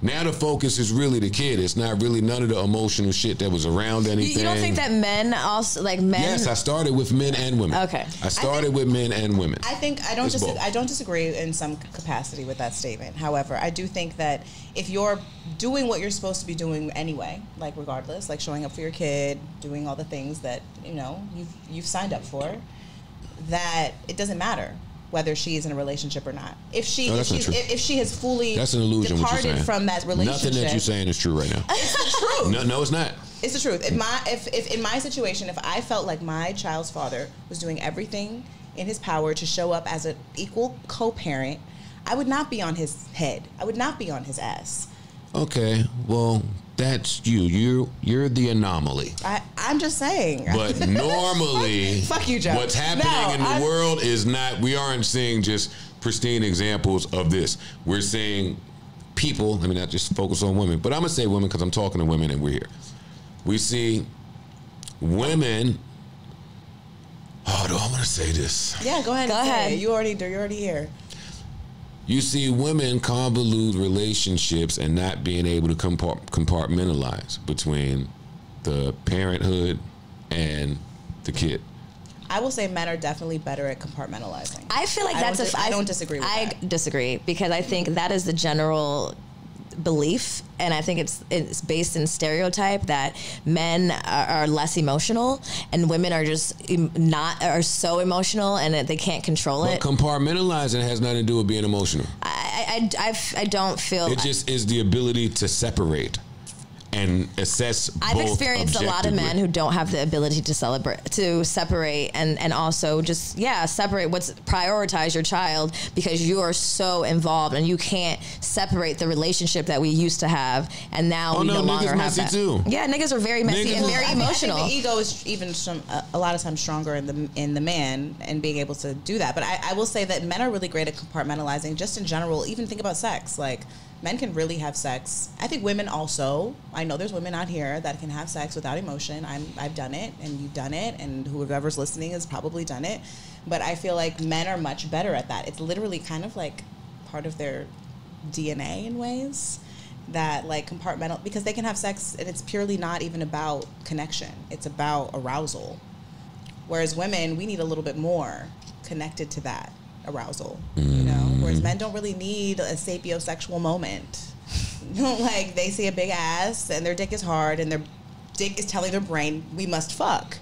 Now the focus is really the kid. It's not really none of the emotional shit that was around anything. You don't think that men also, like men? Yes, I started with men and women. Okay. I started I think, with men and women. I think, I don't, dis- I don't disagree in some capacity with that statement. However, I do think that if you're doing what you're supposed to be doing anyway, like regardless, like showing up for your kid, doing all the things that, you know, you've, you've signed up for, that it doesn't matter whether she is in a relationship or not. If she, no, if, she's, if, if she has fully that's an illusion, departed from that relationship. Nothing that you're saying is true right now. It's the truth. No, no, it's not. It's the truth. If my, if, if in my situation, if I felt like my child's father was doing everything in his power to show up as an equal co-parent, I would not be on his head. I would not be on his ass. Okay, well, that's you. You you're the anomaly. I, I'm just saying. But normally, fuck, fuck you, Joe. What's happening no, in the I'm, world is not. We aren't seeing just pristine examples of this. We're seeing people. I mean, I just focus on women, but I'm gonna say women because I'm talking to women, and we're here. We see women. Oh, do I want to say this? Yeah, go ahead. Go ahead. It. You already. You're already here. You see women convolute relationships and not being able to compartmentalize between the parenthood and the kid. I will say men are definitely better at compartmentalizing. I feel like I that's a... Di- I don't disagree with I that. I disagree because I think that is the general belief, and I think it's it's based in stereotype that men are, are less emotional and women are just not are so emotional and that they can't control but it. Compartmentalizing has nothing to do with being emotional. I I, I, I don't feel it. Just I, is the ability to separate and assess. I've experienced a lot of men who don't have the ability to celebrate, to separate, and, and also just, yeah, separate what's, prioritize your child because you are so involved and you can't separate the relationship that we used to have, and now oh, we no, no longer have that. Too. Yeah, niggas are very messy niggas and very I mean, emotional. I think the ego is even some, uh, a lot of times stronger in the in the man and being able to do that. But I, I will say that men are really great at compartmentalizing, just in general. Even think about sex, like. Men can really have sex. I think women also. I know there's women out here that can have sex without emotion. I'm, I've done it, and you've done it, and whoever's listening has probably done it. But I feel like men are much better at that. It's literally kind of like part of their D N A in ways that like compartmental, because they can have sex and it's purely not even about connection. It's about arousal. Whereas women, we need a little bit more connected to that arousal, you know, whereas men don't really need a sapiosexual moment. Like, they see a big ass and their dick is hard and their dick is telling their brain, we must fuck.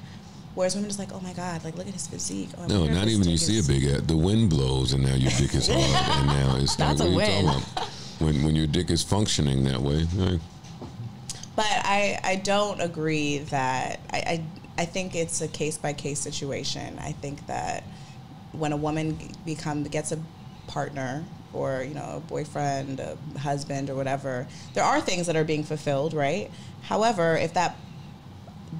Whereas women just like, oh my God, like, look at his physique. Oh, no, not even you is. See a big ass. The wind blows and now your dick is hard and now it's like, that's what a win. You talking about? When, when your dick is functioning that way. Right? But I, I don't agree that, I, I, I think it's a case by case situation. I think that when a woman become gets a partner or, you know, a boyfriend, a husband or whatever, there are things that are being fulfilled, right? However, if that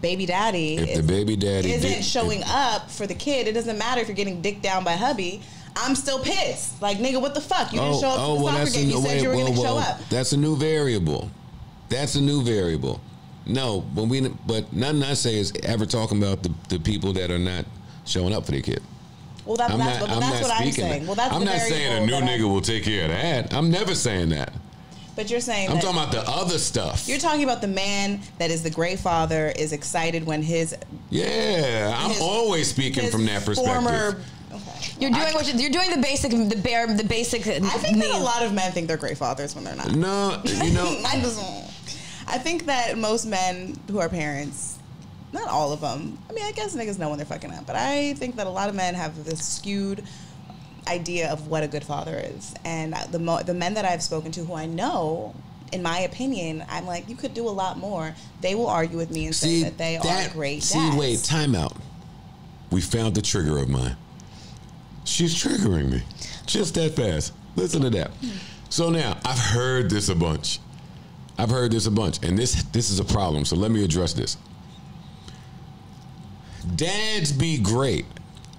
baby daddy, if is, the baby daddy isn't dick, showing if, up for the kid, it doesn't matter if you're getting dicked down by hubby. I'm still pissed. Like, nigga, what the fuck? You oh, didn't show up oh, to the well, soccer game. A, you said you were well, going to well, show up. That's a new variable. That's a new variable. No, but we, but nothing I say is ever talking about the, the people that are not showing up for their kid. Well, that, I'm that's, not, but I'm that's what I'm saying. Well, that's I'm not saying a new nigga I'm, will take care of that. I'm never saying that. But you're saying I'm that talking about the other stuff. You're talking about the man that is the great father is excited when his yeah. His, I'm always speaking from that perspective. Former, okay. You're doing I, what you're, you're doing the basic, the bare, the basic. I think that a lot of men think they're great fathers when they're not. No, you know, I just, I think that most men who are parents. Not all of them. I mean, I guess niggas know when they're fucking up. But I think that a lot of men have this skewed idea of what a good father is. And the mo the men that I've spoken to who I know, in my opinion, I'm like, you could do a lot more. They will argue with me and see, say that they that, are great dads. See, wait, time out. We found the trigger of mine. She's triggering me. Just that fast. Listen to that. So now, I've heard this a bunch. I've heard this a bunch. And this this is a problem. So let me address this. Dads be great,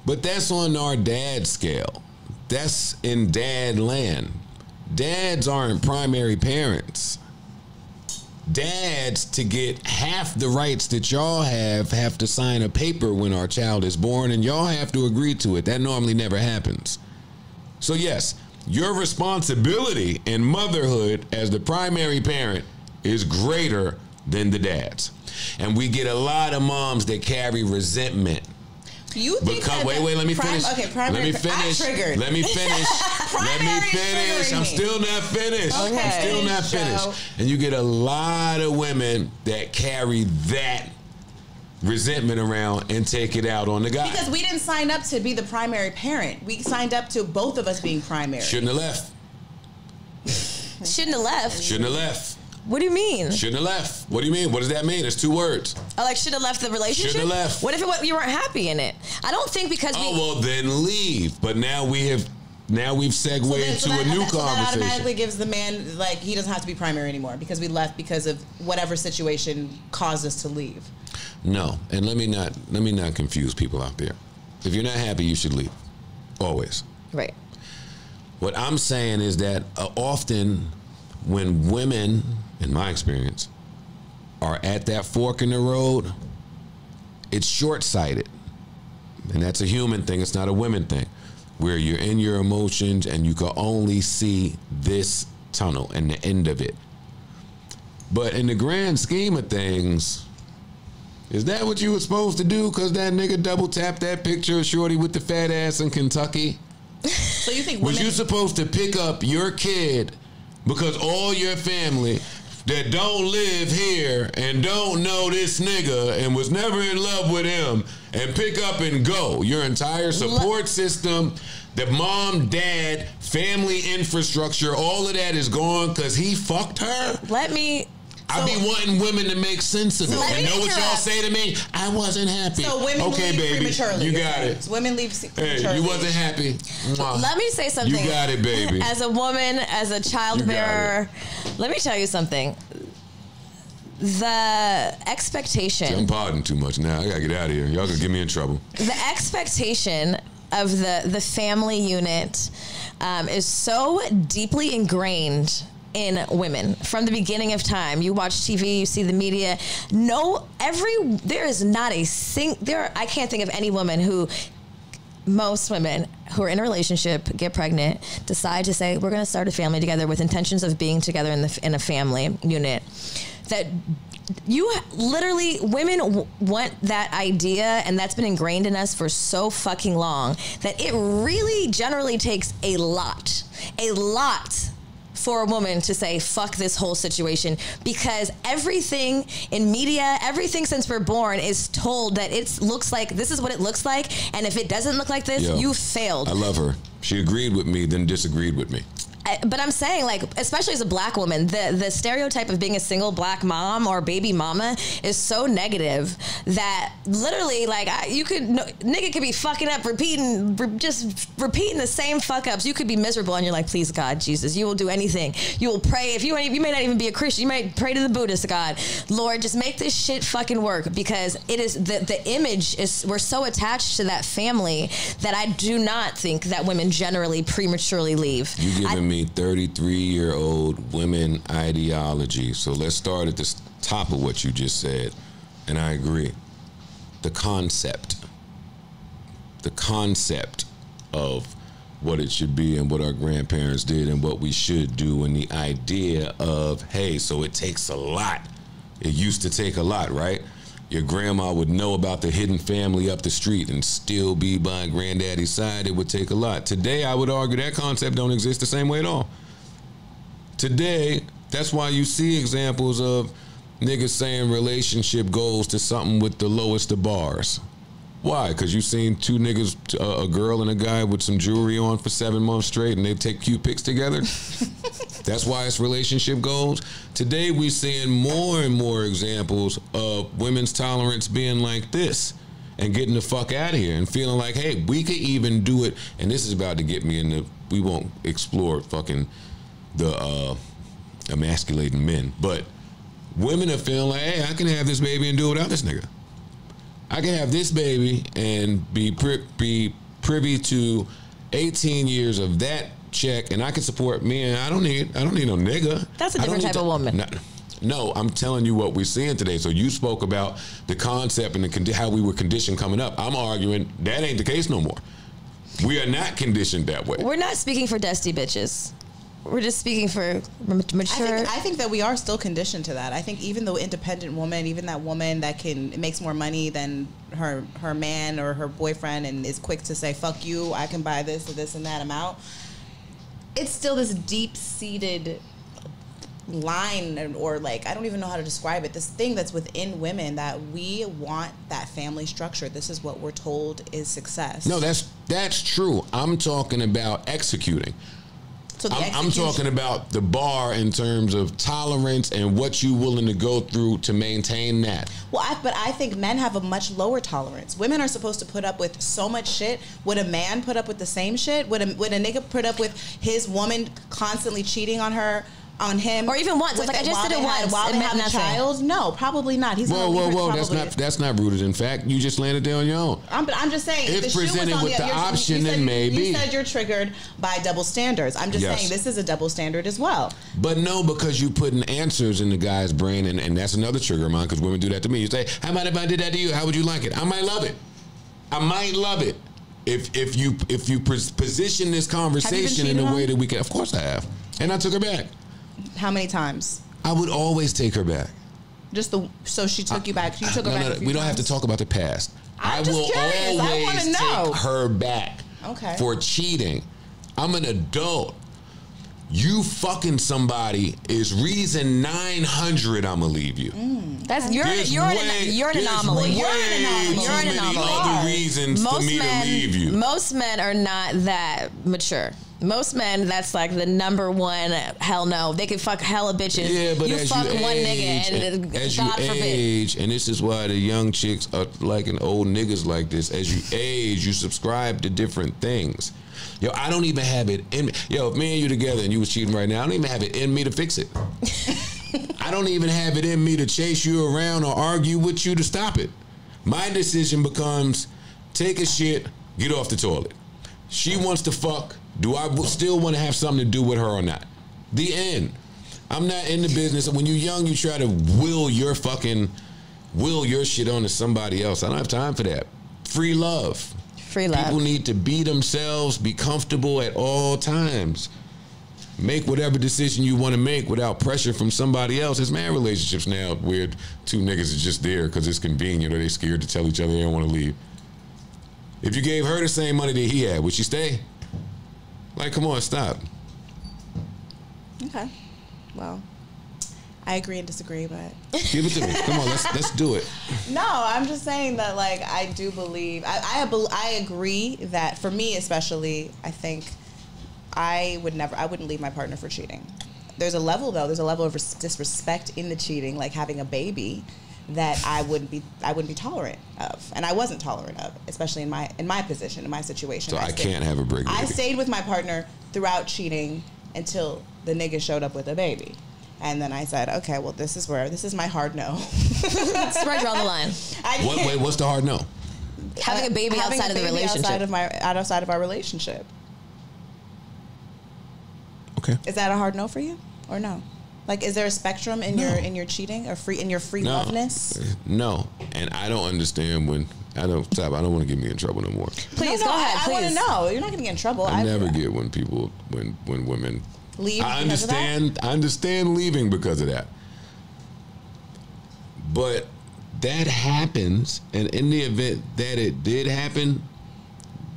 but that's on our dad scale. That's in dad land. Dads aren't primary parents. Dads, to get half the rights that y'all have, have to sign a paper when our child is born, and y'all have to agree to it. That normally never happens. So yes, your responsibility in motherhood as the primary parent is greater than the dad's. And we get a lot of moms that carry resentment. You think because, that wait, wait, let me prime, finish. Okay, let me finish. Let me finish. Let me finish. I'm still not finished. Okay. I'm still not finished. Show. And you get a lot of women that carry that resentment around and take it out on the guy. Because we didn't sign up to be the primary parent. We signed up to both of us being primary. Shouldn't have left. Shouldn't have left. Shouldn't have left. What do you mean? Shouldn't have left. What do you mean? What does that mean? It's two words. Oh, like should have left the relationship? Should have left. What if it, what, you weren't happy in it? I don't think because we... Oh, well, then leave. But now we have... Now we've segued so that, so into that, a new that, so conversation. That automatically gives the man, like, he doesn't have to be primary anymore because we left because of whatever situation caused us to leave. No. And let me not, let me not confuse people out there. If you're not happy, you should leave. Always. Right. What I'm saying is that uh, often when women... in my experience, are at that fork in the road, it's short-sighted. And that's a human thing, it's not a women thing, where you're in your emotions and you can only see this tunnel and the end of it. But in the grand scheme of things, is that what you were supposed to do? Because that nigga double-tapped that picture of Shorty with the fat ass in Kentucky? So you think women... Was you supposed to pick up your kid because all your family that don't live here and don't know this nigga and was never in love with him and pick up and go. Your entire support system, the mom, dad, family infrastructure, all of that is gone because he fucked her. Let me... I so, be wanting women to make sense of it. And know what y'all say to me? I wasn't happy. So women okay, leave baby, prematurely. You got it. So women leave prematurely. Hey, you wasn't happy. Mwah. Let me say something. You got it, baby. As a woman, as a childbearer, let me tell you something. The expectation. I'm podding too much now. I got to get out of here. Y'all gonna get me in trouble. The expectation of the, the family unit um, is so deeply ingrained in women from the beginning of time. You watch T V, you see the media. No, every there is not a sing there. I can't think of any woman who most women who are in a relationship, get pregnant, decide to say we're going to start a family together with intentions of being together in the in a family unit. That you literally women w want that idea, and that's been ingrained in us for so fucking long that it really generally takes a lot, a lot. for a woman to say, fuck this whole situation, because everything in media, everything since we're born is told that it looks like, this is what it looks like, and if it doesn't look like this, yo, you failed. I love her. She agreed with me, then disagreed with me. I, but I'm saying, like, especially as a black woman, the, the stereotype of being a single black mom or baby mama is so negative that literally, like, I, you could, no, nigga could be fucking up, repeating, re just repeating the same fuck ups. You could be miserable and you're like, please, God, Jesus, you will do anything. You will pray. If you, you may not even be a Christian, you might pray to the Buddhist God. Lord, just make this shit fucking work, because it is, the, the image is, we're so attached to that family that I do not think that women generally prematurely leave. You giving me thirty-three-year-old women ideology. So let's start at the top of what you just said, and I agree. The concept, the concept of what it should be and what our grandparents did and what we should do, and the idea of, hey, so it takes a lot. It used to take a lot, right? Your grandma would know about the hidden family up the street and still be by granddaddy's side. It would take a lot. Today, I would argue that concept don't exist the same way at all. Today, that's why you see examples of niggas saying relationship goals to something with the lowest of bars. Why? Because you've seen two niggas, uh, a girl and a guy with some jewelry on for seven months straight, and they take cute pics together. That's why it's relationship goals. Today we're seeing more and more examples of women's tolerance being like this and getting the fuck out of here and feeling like, hey, we could even do it. And this is about to get me in the, we won't explore fucking the uh, emasculating men, but women are feeling like, hey, I can have this baby and do it without this nigga. I can have this baby and be pri be privy to eighteen years of that check, and I can support me, and I don't need I don't need no nigga. That's a different type of woman. No, no, I'm telling you what we're seeing today. So you spoke about the concept and the condi how we were conditioned coming up. I'm arguing that ain't the case no more. We are not conditioned that way. We're not speaking for dusty bitches. We're just speaking for mature. I think, I think that we are still conditioned to that. I think even the independent woman, even that woman that can makes more money than her her man or her boyfriend and is quick to say, fuck you, I can buy this or this and that amount. It's still this deep-seated line, or like, I don't even know how to describe it, this thing that's within women that we want that family structure. This is what we're told is success. No, that's, that's true. I'm talking about executing. So I'm, I'm talking about the bar in terms of tolerance and what you're willing to go through to maintain that. Well, I, but I think men have a much lower tolerance. Women are supposed to put up with so much shit. Would a man put up with the same shit? Would a, would a nigga put up with his woman constantly cheating on her, on him? Or even once. Like, I just did it once. While they have a child? No, probably not. He's whoa, whoa, whoa. That's not, that's not rooted in fact. You just landed there on your own. I'm, but I'm just saying. If presented with the option, then maybe. You said you're triggered by double standards. I'm just saying this is a double standard as well. But no, because you putting answers in the guy's brain, and, and that's another trigger of mine, because women do that to me. You say, how about if I did that to you? How would you like it? I might love it. I might love it. If, if you, if you position this conversation in a way that we can. Of course I have. And I took her back. How many times? I would always take her back. Just the so she took I, you back. You took I, her no, back. No, no, we don't times. have to talk about the past. I'm I just will curious. always I know. take her back okay. for cheating. I'm an adult. you fucking somebody is reason nine hundred I'm gonna leave you. Mm, that's you're there's you're way, an you're an anomaly. You're an anomaly. You're an anomaly. Other reasons most for me men, to leave you. Most men are not that mature. Most men, that's like the number one hell no. They can fuck hella bitches. Yeah, but you fuck you one age, nigga and, and as God you forbid. Age, and this is why the young chicks are like an old niggas like this. As you age, you subscribe to different things. Yo, I don't even have it in me. Yo, if me and you together and you was cheating right now, I don't even have it in me to fix it. I don't even have it in me to chase you around or argue with you to stop it. My decision becomes take a shit, get off the toilet. She wants to fuck. Do I still want to have something to do with her or not? The end. I'm not in the business. When you're young, you try to will your fucking, will your shit onto somebody else. I don't have time for that. Free love. Free love. People need to be themselves, be comfortable at all times. Make whatever decision you want to make without pressure from somebody else. There's man relationships now where two niggas are just there because it's convenient or they're scared to tell each other they don't want to leave. If you gave her the same money that he had, would she stay? Like, come on, stop. Okay. Well, I agree and disagree, but give it to me. Come on, let's let's do it. No, I'm just saying that, like, I do believe I, I bel I agree that for me especially, I think I would never I wouldn't leave my partner for cheating. There's a level though. There's a level of res disrespect in the cheating, like having a baby, that I wouldn't be I wouldn't be tolerant of, and I wasn't tolerant of, especially in my in my position, in my situation. So I, I stayed, can't have a break. I stayed with my partner throughout cheating until the nigga showed up with a baby. And then I said, okay, well, this is where, this is my hard no. It's right down the line. What, wait, what's the hard no? Having a baby having outside a baby of the relationship. Outside of, my, outside of our relationship. Okay. Is that a hard no for you or no? Like, is there a spectrum in no. your in your cheating or free in your free no. loveness? No. And I don't understand when, I don't, stop, I don't want to get me in trouble no more. Please, no, go no, ahead, I, please. I want to know. You're not going to get in trouble. I, I never get when people, when, when women, leave I understand I understand leaving because of that. But that happens, and in the event that it did happen,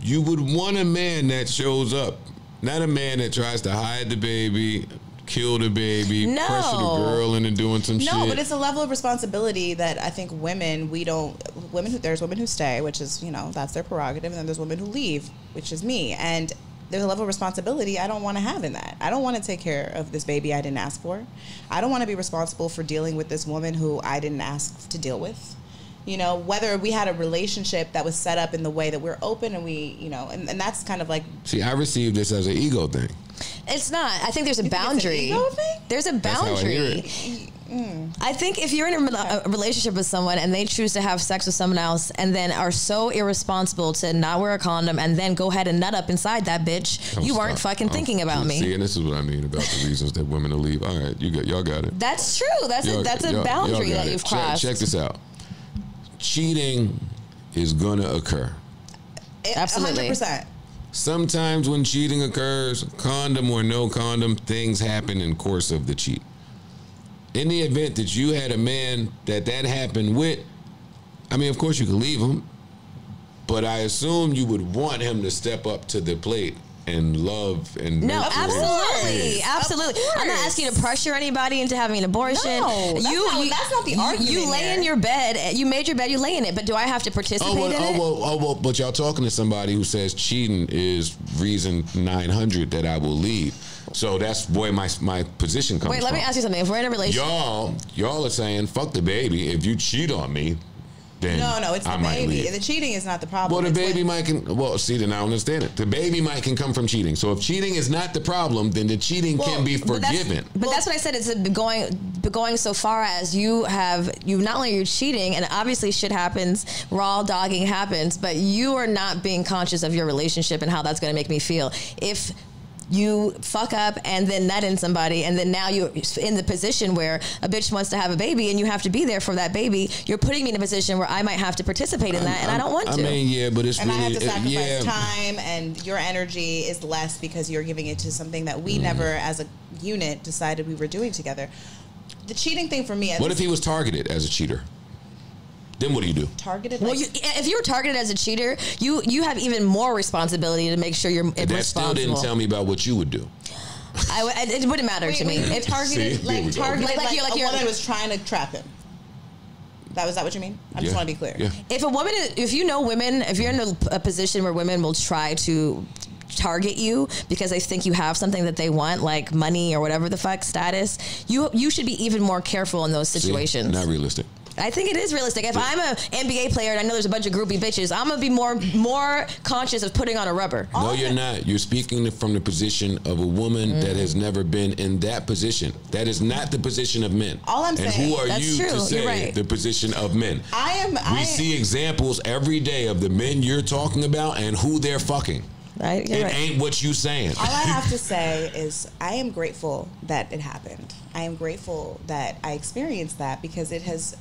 you would want a man that shows up, not a man that tries to hide the baby, kill the baby, no. pressure the girl into doing some no, shit. No, but it's a level of responsibility that I think women, we don't, women who, there's women who stay, which is, you know, that's their prerogative, and then there's women who leave, which is me. And there's a level of responsibility I don't want to have in that. I don't want to take care of this baby I didn't ask for. I don't want to be responsible for dealing with this woman who I didn't ask to deal with. You know, whether we had a relationship that was set up in the way that we're open and we, you know, and, and that's kind of like... See, I received this as an ego thing. It's not. I think there's a you boundary. Think it's an ego thing? There's a boundary. That's how I hear it. Mm. I think if you're in a, okay. a relationship with someone and they choose to have sex with someone else and then are so irresponsible to not wear a condom and then go ahead and nut up inside that bitch, don't you stop. Weren't fucking I'm, thinking about I'm, me. See, and this is what I mean about the reasons that women are leave. All right, you got, y'all got it. That's true. That's a, that's a boundary that you've crossed. Check, check this out. Cheating is gonna occur. It, Absolutely. one hundred percent. Sometimes when cheating occurs, condom or no condom, things happen in course of the cheat. In the event that you had a man that that happened with, I mean, of course you could leave him, but I assume you would want him to step up to the plate and love and... No, absolutely, absolutely. I'm not asking you to pressure anybody into having an abortion. No, that's, you, not, you, that's not the argument. You lay there. in your bed, you made your bed, you lay in it, but do I have to participate oh, well, in oh, it? Well, oh, well, but y'all talking to somebody who says cheating is reason nine hundred that I will leave. So that's where my my position comes from. Wait, let me ask you something. If we're in a relationship, y'all y'all are saying fuck the baby. If you cheat on me, then no, no, it's the baby. The cheating is not the problem. Well, the baby might can. Well, see, then I don't understand it. The baby might can come from cheating. So if cheating is not the problem, then the cheating can be forgiven. But that's what I said. It's going going so far as you have you not only you're cheating, and obviously shit happens, raw dogging happens, but you are not being conscious of your relationship and how that's going to make me feel if. You fuck up and then nut in somebody, and then now you're in the position where a bitch wants to have a baby and you have to be there for that baby. You're putting me in a position where I might have to participate in that, I'm, and I'm, I don't want I to. I mean, yeah, but it's and really... And I have to sacrifice uh, yeah. time, and your energy is less because you're giving it to something that we mm. never, as a unit, decided we were doing together. The cheating thing for me... What if he was targeted as a cheater? Then what do you do? Targeted. Well, like you, if you were targeted as a cheater, you you have even more responsibility to make sure you're that responsible. That still didn't tell me about what you would do. I w- it wouldn't matter wait, to wait, me. It targeted See, like targeted like, like, you're, like a you're, woman was trying to trap him. That was that what you mean? I yeah. just want to be clear. Yeah. If a woman, if you know women, if you're in a, a position where women will try to target you because they think you have something that they want, like money or whatever the fuck, status, you you should be even more careful in those situations. See, not realistic. I think it is realistic. If yeah. I'm an N B A player and I know there's a bunch of groupie bitches, I'm gonna be more more conscious of putting on a rubber. No, All you're not. You're speaking from the position of a woman mm. that has never been in that position. That is not the position of men. All I'm and saying. And who are that's you true. to say right. the position of men? I am. We I, see examples every day of the men you're talking about and who they're fucking. Right. It right. ain't what you saying. All I have to say is I am grateful that it happened. I am grateful that I experienced that because it has.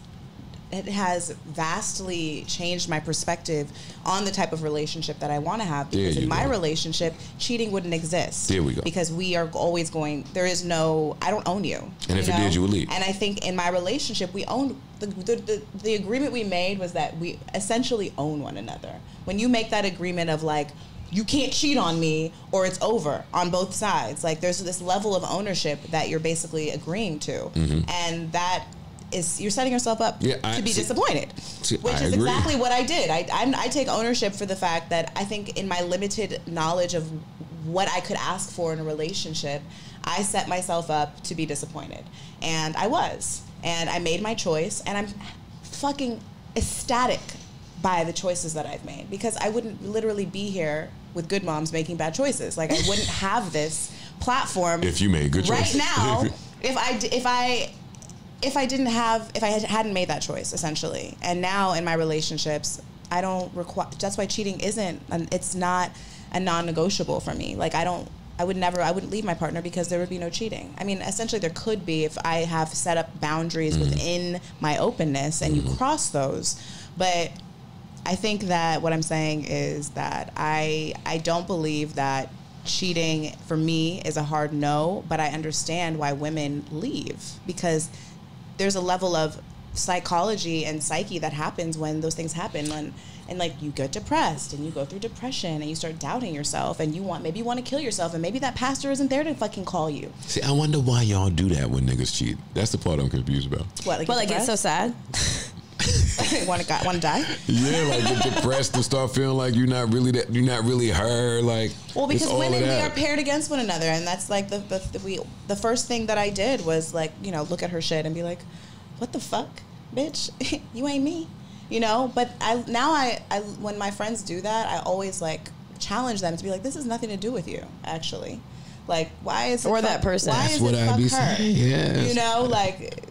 It has vastly changed my perspective on the type of relationship that I want to have. Because in my go. relationship, cheating wouldn't exist. There we go. Because we are always going, there is no, I don't own you. And you if know? it did, you would leave. And I think in my relationship, we own, the, the, the, the agreement we made was that we essentially own one another. When you make that agreement of like, you can't cheat on me or it's over on both sides. Like there's this level of ownership that you're basically agreeing to. Mm-hmm. And that is you're setting yourself up yeah, I, to be see, disappointed, see, which I is agree. exactly what I did. I, I I take ownership for the fact that I think in my limited knowledge of what I could ask for in a relationship, I set myself up to be disappointed. And I was. And I made my choice. And I'm fucking ecstatic by the choices that I've made because I wouldn't literally be here with Good Moms making bad choices. Like I wouldn't have this platform if you made good choices. Right now, if I... If I If I didn't have, if I had, hadn't made that choice, essentially, and now in my relationships, I don't require. That's why cheating isn't. An, it's not a non-negotiable for me. Like I don't. I would never. I wouldn't leave my partner because there would be no cheating. I mean, essentially, there could be if I have set up boundaries mm-hmm. within my openness, and mm-hmm. you cross those. But I think that what I'm saying is that I I don't believe that cheating for me is a hard no. But I understand why women leave because. There's a level of psychology and psyche that happens when those things happen. And, and like you get depressed and you go through depression and you start doubting yourself and you want, maybe you want to kill yourself and maybe that pastor isn't there to fucking call you. See, I wonder why y'all do that when niggas cheat. That's the part I'm confused about. What, like, well, like it's so sad. want to want to die? Yeah, like you're depressed and start feeling like you're not really that you're not really her. Like, well, because women we are paired against one another, and that's like the the, the we the first thing that I did was like you know look at her shit and be like, what the fuck, bitch, you ain't me, you know. But I now I, I when my friends do that, I always like challenge them to be like, this has nothing to do with you, actually. Like, why is it or fuck, that person? Why that's is what it I fuck be her? Saying. Yeah, you know, like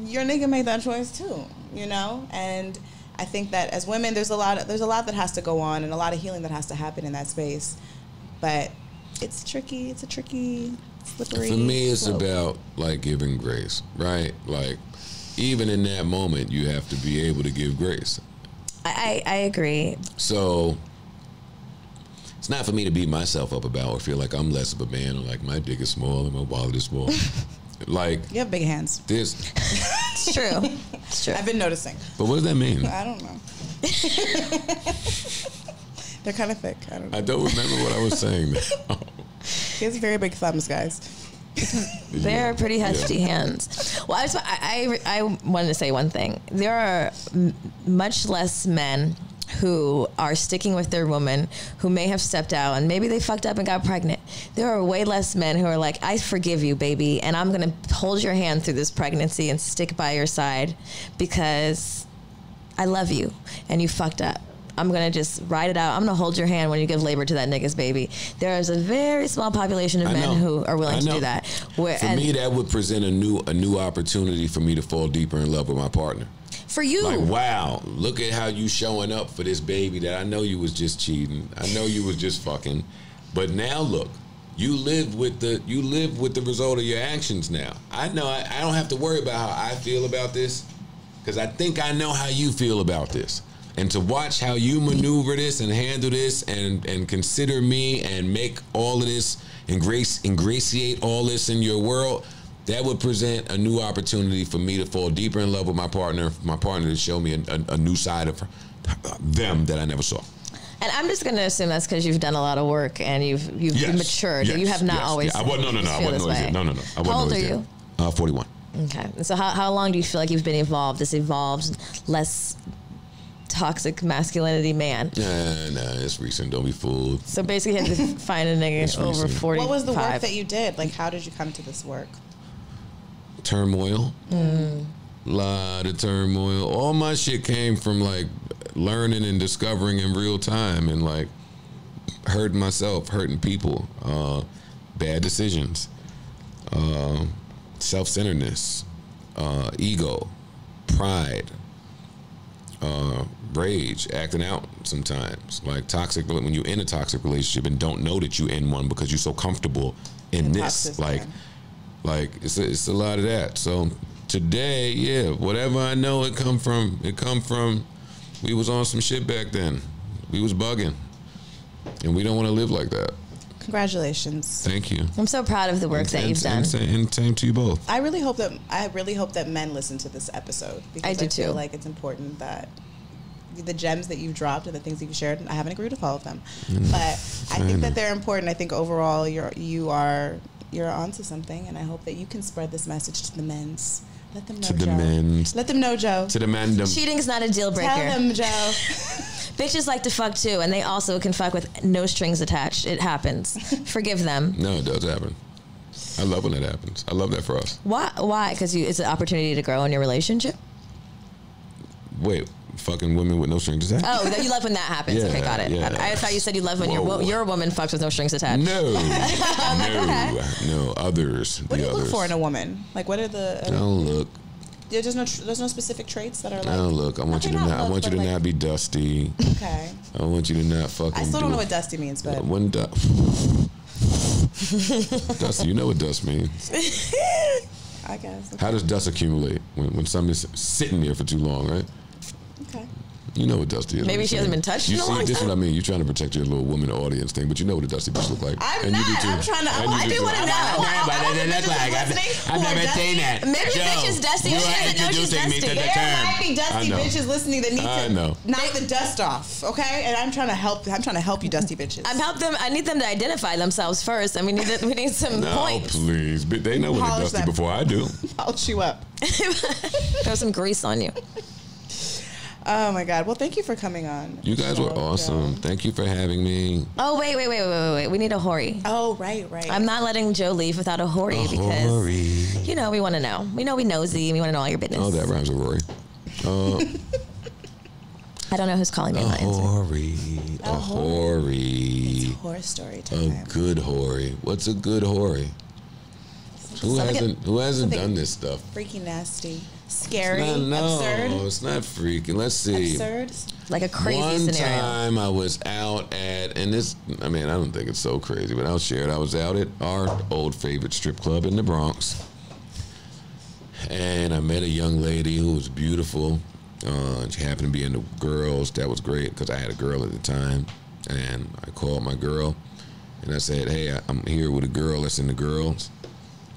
your nigga made that choice too. You know, and I think that as women, there's a lot of, there's a lot that has to go on and a lot of healing that has to happen in that space. But it's tricky. It's a tricky, slippery. For me, it's slope. about like giving grace, right? Like even in that moment, you have to be able to give grace. I, I agree. So it's not for me to beat myself up about or feel like I'm less of a man or like my dick is small and my wallet is small. Like you have big hands. This it's true. It's true. I've been noticing. But what does that mean? I don't know. They're kind of thick. I don't know. I don't remember what I was saying. He has very big thumbs, guys. They're pretty hefty yeah. hands. Well, I, was, I, I I wanted to say one thing. There are m- much less men who are sticking with their woman who may have stepped out and maybe they fucked up and got pregnant. There are way less men who are like, I forgive you, baby, and I'm going to hold your hand through this pregnancy and stick by your side because I love you and you fucked up. I'm going to just ride it out. I'm going to hold your hand when you give labor to that nigga's baby. There is a very small population of I men know. who are willing to do that. Where, for me, that would present a new a new opportunity for me to fall deeper in love with my partner. For you. Like, wow, look at how you showing up for this baby that I know you was just cheating. I know you was just fucking. But now look, you live with the you live with the result of your actions now. I know I, I don't have to worry about how I feel about this because I think I know how you feel about this. And to watch how you maneuver this and handle this and, and consider me and make all of this and grace, ingratiate all this in your world, that would present a new opportunity for me to fall deeper in love with my partner, my partner to show me a, a, a new side of her, them that I never saw. And I'm just going to assume that's because you've done a lot of work and you've you've yes. matured. Yes. You have not yes. always. Yeah. I was, no, no, no, I wasn't always. No, no, no. I how old are you? Uh, forty-one. Okay. And so how how long do you feel like you've been evolved? This evolved, less toxic masculinity man. Nah, nah, it's recent. Don't be fooled. So basically, you had to find a nigga over forty. What was the work that you did? Like, how did you come to this work? Turmoil. Mm. Lot of turmoil. All my shit came from like learning and discovering in real time, and like hurting myself, hurting people, uh, bad decisions, uh, self-centeredness, uh, ego, pride, uh, rage, acting out sometimes, like toxic. When you're in a toxic relationship and don't know that you're in one because you're so comfortable in and this, like, man. like it's a, it's a lot of that. So today, yeah, whatever I know, it come from it come from. We was on some shit back then. We was bugging. And we don't want to live like that. Congratulations. Thank you. I'm so proud of the work and, that and, you've done. And, and same to you both. I really hope that I really hope that men listen to this episode. Because I do I feel too. Like it's important that the gems that you've dropped and the things that you've shared, I haven't agreed with all of them. Mm. But I think that they're important. I think overall you're you are you're onto something, and I hope that you can spread this message to the men's. Let them know, to the men. Let them know, Joe. To the men. Cheating is not a deal breaker. Tell them, Joe. Bitches like to fuck too, and they also can fuck with no strings attached. It happens. Forgive them. No, it does happen. I love when it happens. I love that for us. Why? Why? Because it's an opportunity to grow in your relationship. Wait, fucking women with no strings attached? Oh, that you love when that happens. Yeah, okay, got it. Yeah. I, I thought you said you love when your your woman fucks with no strings attached. No, no, no. Others. What do you others. look for in a woman? Like, what are the? Uh, I don't look. There's no there's no specific traits that are. Like, I don't look. I want you to not. Look, I want you to like, not be dusty. Okay. I want you to not fucking. I still don't do know what dusty means, but when du dusty, you know what dust means. I guess. Okay. How does dust accumulate when when something's sitting there for too long, right? Okay. You know what dusty is. Maybe she saying. hasn't been touched you in a see, long time. This is what I mean. You're trying to protect your little woman audience thing, but you know what a dusty bitch look like. I'm and not. You do too. I'm trying to. I, I do want to know. I've never seen that. Maybe Joe, bitches dusty. She doesn't know she's dusty. There might be dusty bitches listening that need to knock the dust off, okay? And I'm trying to help. I'm trying to help you dusty bitches. I'm help them. I need them to identify themselves first, and we need we need some points. No, please. They know what a dusty before I do. I'll chew up. Throw some grease on you. Oh my God! Well, thank you for coming on. You guys were awesome. Joe. Thank you for having me. Oh wait, wait, wait, wait, wait, wait! We need a hori. Oh right, right. I'm not letting Joe leave without a hori a because hori. you know we want to know. We know we nosy. We want to know all your business. Oh, that rhymes with Rory. Uh, I don't know who's calling me. A hori, a hori. It's horror story time. A good hori. What's a good hori? Who something hasn't Who hasn't done this stuff? Freaky, nasty, scary, it's not, no, absurd. No, it's not freaky. Let's see. Absurd, like a crazy One scenario. One time I was out at, and this, I mean, I don't think it's so crazy, but I'll share it. I was out at our old favorite strip club in the Bronx, and I met a young lady who was beautiful. Uh, she happened to be into girls. That was great because I had a girl at the time, and I called my girl, and I said, "Hey, I, I'm here with a girl that's into girls."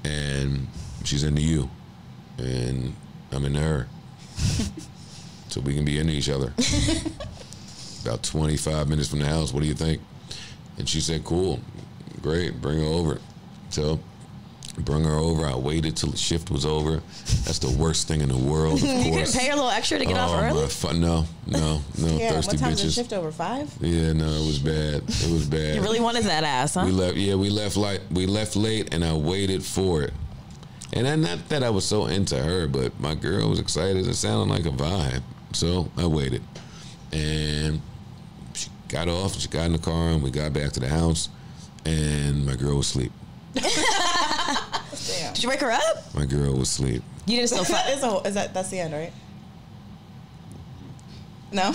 And she's into you, and I'm into her, so we can be into each other. About twenty-five minutes from the house, what do you think? And she said, cool, great, bring her over. So bring her over. I waited till the shift was over. That's the worst thing in the world, of course. You couldn't pay her a little extra to get oh, off early? No, no, no, yeah, thirsty bitches. What time was the shift over, five? Yeah, no, it was bad. It was bad. You really wanted that ass, huh? We left, yeah, we left, like, we left late, and I waited for it. And I, not that I was so into her, but my girl was excited. It sounded like a vibe, so I waited. And she got off, she got in the car, and we got back to the house, and my girl was asleep. Damn. Did you wake her up? My girl was asleep. You didn't still fuck? Is that, is that, that's the end, right? No?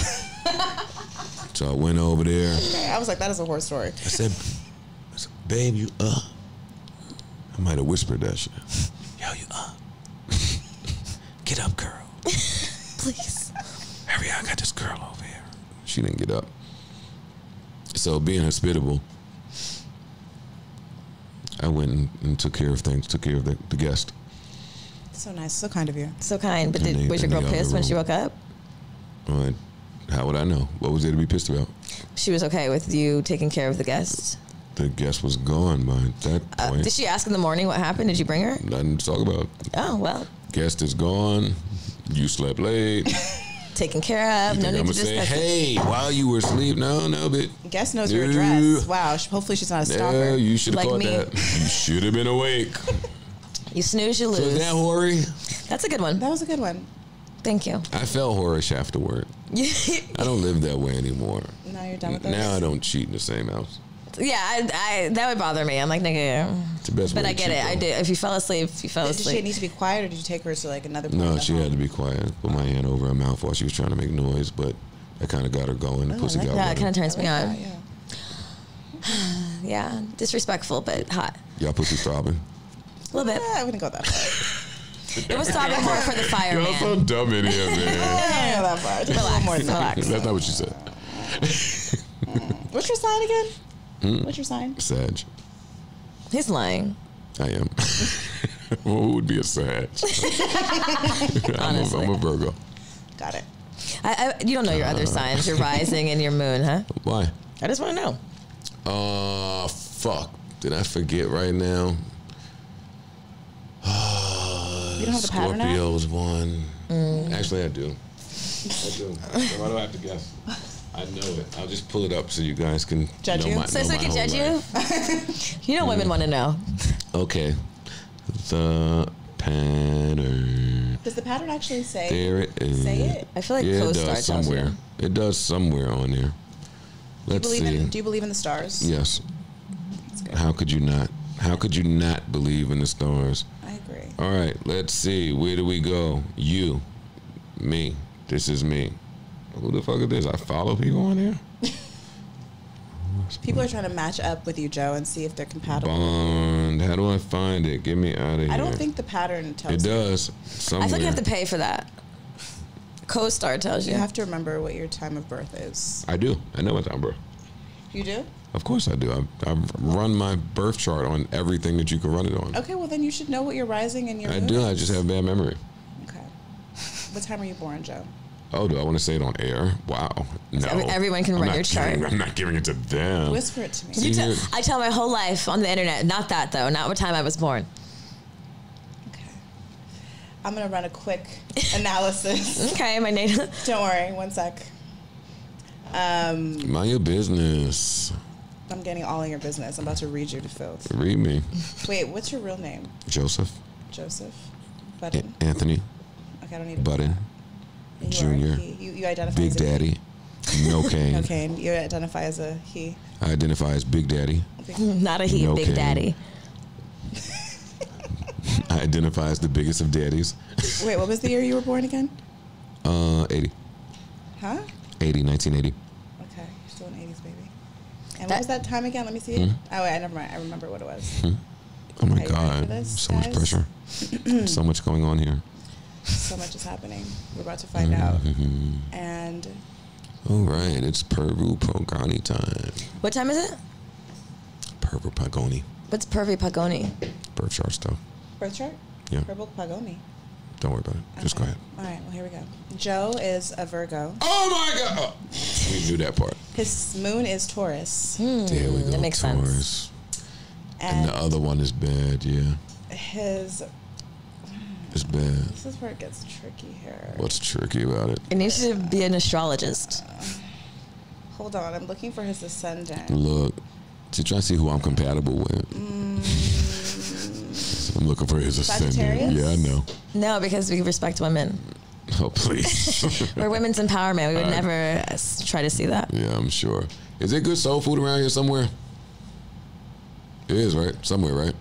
So I went over there. Okay. I was like, that is a horror story. I said, I said babe, you uh. I might have whispered that shit. Yo, you uh. Get up, girl. Please. Hurry, I got this girl over here. She didn't get up. So being hospitable, I went and, and took care of things, took care of the, the guest. So nice, so kind of you. So kind, but did, they, was your girl pissed when she woke up? Well, how would I know? What was there to be pissed about? She was okay with you taking care of the guests? The guest was gone by that point. Uh, did she ask in the morning what happened? Did you bring her? Nothing to talk about. Oh, well. Guest is gone. You slept late. Taken care of. You no need I'm to say, hey, while you were asleep. No, no, but guest knows your address. Wow. Hopefully she's not a stalker. Yeah, you should have like caught me. That. You should have been awake. You snooze, you lose. So is that hoary? That's a good one. That was a good one. Thank you. I felt hoarish afterward. I don't live that way anymore. Now you're done with those? Now I don't cheat in the same house. Yeah, I, I that would bother me. I'm like, nigga. It's the best. But I get it. Though. I did. If you fell asleep, if you fell did asleep. Did she need to be quiet, or did you take her to like another point? No, she home? had to be quiet. Put my hand over her mouth while she was trying to make noise, but that kind of got her going. The oh, pussy like got. That kind of turns like me on. That, yeah. Yeah, disrespectful but hot. Y'all pussy throbbing. A little bit. Yeah, I wouldn't go that far. It was throbbing more for the fireman. Y'all so dumb in here, man. I don't go that far. It's relax, more relax. That's not what she said. What's your sign again? What's your sign? Sag. He's lying. I am. What would be a Sag? I'm, a, I'm a Virgo. Got it. I, I, you don't know your uh, other signs. Your rising and your moon, huh? Why? I just want to know. Uh, fuck. Did I forget right now? You don't have the pattern out? Scorpio's one. Mm. Actually, I do. I do. Why do I have to guess? I know it. I'll just pull it up so you guys can judge you. My, so, so I can judge life. you. You know, women mm. want to know. Okay, the pattern. Does the pattern actually say? There it is. Say it. I feel like yeah, it does somewhere. It. it does somewhere on there. Let's do you see. In, do you believe in the stars? Yes. That's good. How could you not? How could you not believe in the stars? I agree. All right. Let's see. Where do we go? You, me. This is me. Who the fuck is this? I follow people on here? People are trying to match up with you, Joe, and see if they're compatible. Bond. How do I find it? Get me out of here. I don't think the pattern tells you. It does. Somewhere. I think you have to pay for that. CoStar tells you. You have to remember what your time of birth is. I do. I know my time of birth. You do? Of course I do. I, I run my birth chart on everything that you can run it on. Okay, well, then you should know what you're rising and your I moon do. Is. I just have bad memory. Okay. What time are you born, Joe? Oh, do I want to say it on air? Wow. No. Everyone can I'm run your chart. Giving, I'm not giving it to them. Whisper it to me. You tell, I tell my whole life on the internet. Not that, though. Not what time I was born. Okay. I'm going to run a quick analysis. Okay, my native. Don't worry. One sec. Um, Mind your business. I'm getting all in your business. I'm about to read you to filth. Read me. Wait, what's your real name? Joseph. Joseph. Budden. A Anthony. Okay, I don't need to. Budden. You Junior, you, you identify Big as a Daddy, he. No cane. No cane. You identify as a he. I identify as Big Daddy. Not a he. No Big cane. Daddy. I identify as the biggest of daddies. Wait, what was the year you were born again? Uh, eighty. Huh? Eighty, nineteen eighty. Okay, you're still an eighties baby. And that, what was that time again? Let me see. Hmm? Oh wait, I never mind. I remember what it was. Hmm? Oh my Are God! This, so guys? Much pressure. So much going on here. So much is happening. We're about to find mm-hmm. out. And all right, it's Purvu Pagoni time. What time is it? Purvu Pagoni. What's Purvu Pagoni? Birth chart stuff. Birth chart? Yeah. Purvu Pagoni. Don't worry about it. Okay. Just go ahead. All right, well, here we go. Joe is a Virgo. Oh my God! We knew that part. His moon is Taurus. Hmm. There we go. That makes Taurus. Sense. And, and the other one is bad, yeah. His It's bad. This is where it gets tricky here. What's tricky about it? It needs to be an astrologist. Uh, hold on. I'm looking for his ascendant. Look. To try to see who I'm compatible with. Mm. I'm looking for his ascendant. Yeah, I know. No, because we respect women. Oh, please. We're women's empowerment. We would I, never try to see that. Yeah, I'm sure. Is there good soul food around here somewhere? It is, right? Somewhere, right?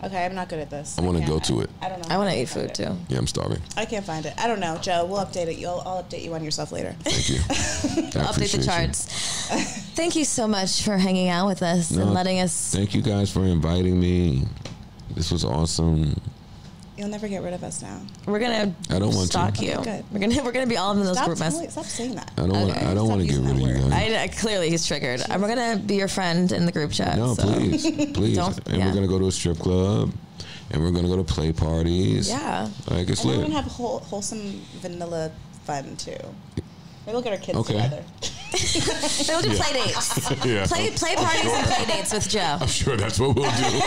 Okay, I'm not good at this. I, I want to go to I, it. I don't know. I want to eat food, it. too. Yeah, I'm starving. I can't find it. I don't know, Joe. We'll update it. You'll, I'll update you on yourself later. Thank you. I'll update the charts. You. Thank you so much for hanging out with us no, and letting us. Thank you guys for inviting me. This was awesome. You'll never get rid of us now. We're gonna I don't want stalk to. you. Okay, we're gonna we're gonna be all in those stop group messages. Stop saying that. I don't okay. want. I don't want to get rid of you guys. I, I, clearly, he's triggered. And we're gonna be your friend in the group chat. No, so. please, please. Don't, and yeah. we're gonna go to a strip club, and we're gonna go to play parties. Yeah, like it's lit. We're gonna have whole, wholesome vanilla fun too. Maybe we'll get our kids okay. together. We'll do yeah. play dates. Yeah. Play, play parties sure. and play dates with Joe. I'm sure that's what we'll do.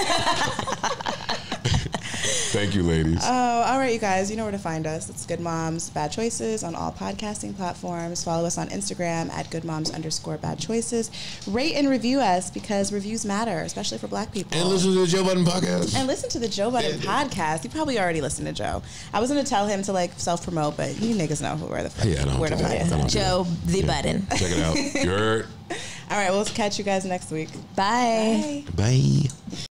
Thank you, ladies. Oh, all right, you guys. You know where to find us. It's Good Moms Bad Choices on all podcasting platforms. Follow us on Instagram at Good Moms underscore Bad Choices. Rate and review us because reviews matter, especially for Black people. And listen to the Joe Budden podcast. And listen to the Joe Budden yeah, podcast. You probably already listened to Joe. I was going to tell him to like self promote, but you niggas know who where the fuck yeah, where to find us. Joe the yeah. Budden. Check it out. All right, we'll catch you guys next week. Bye. Bye. Bye.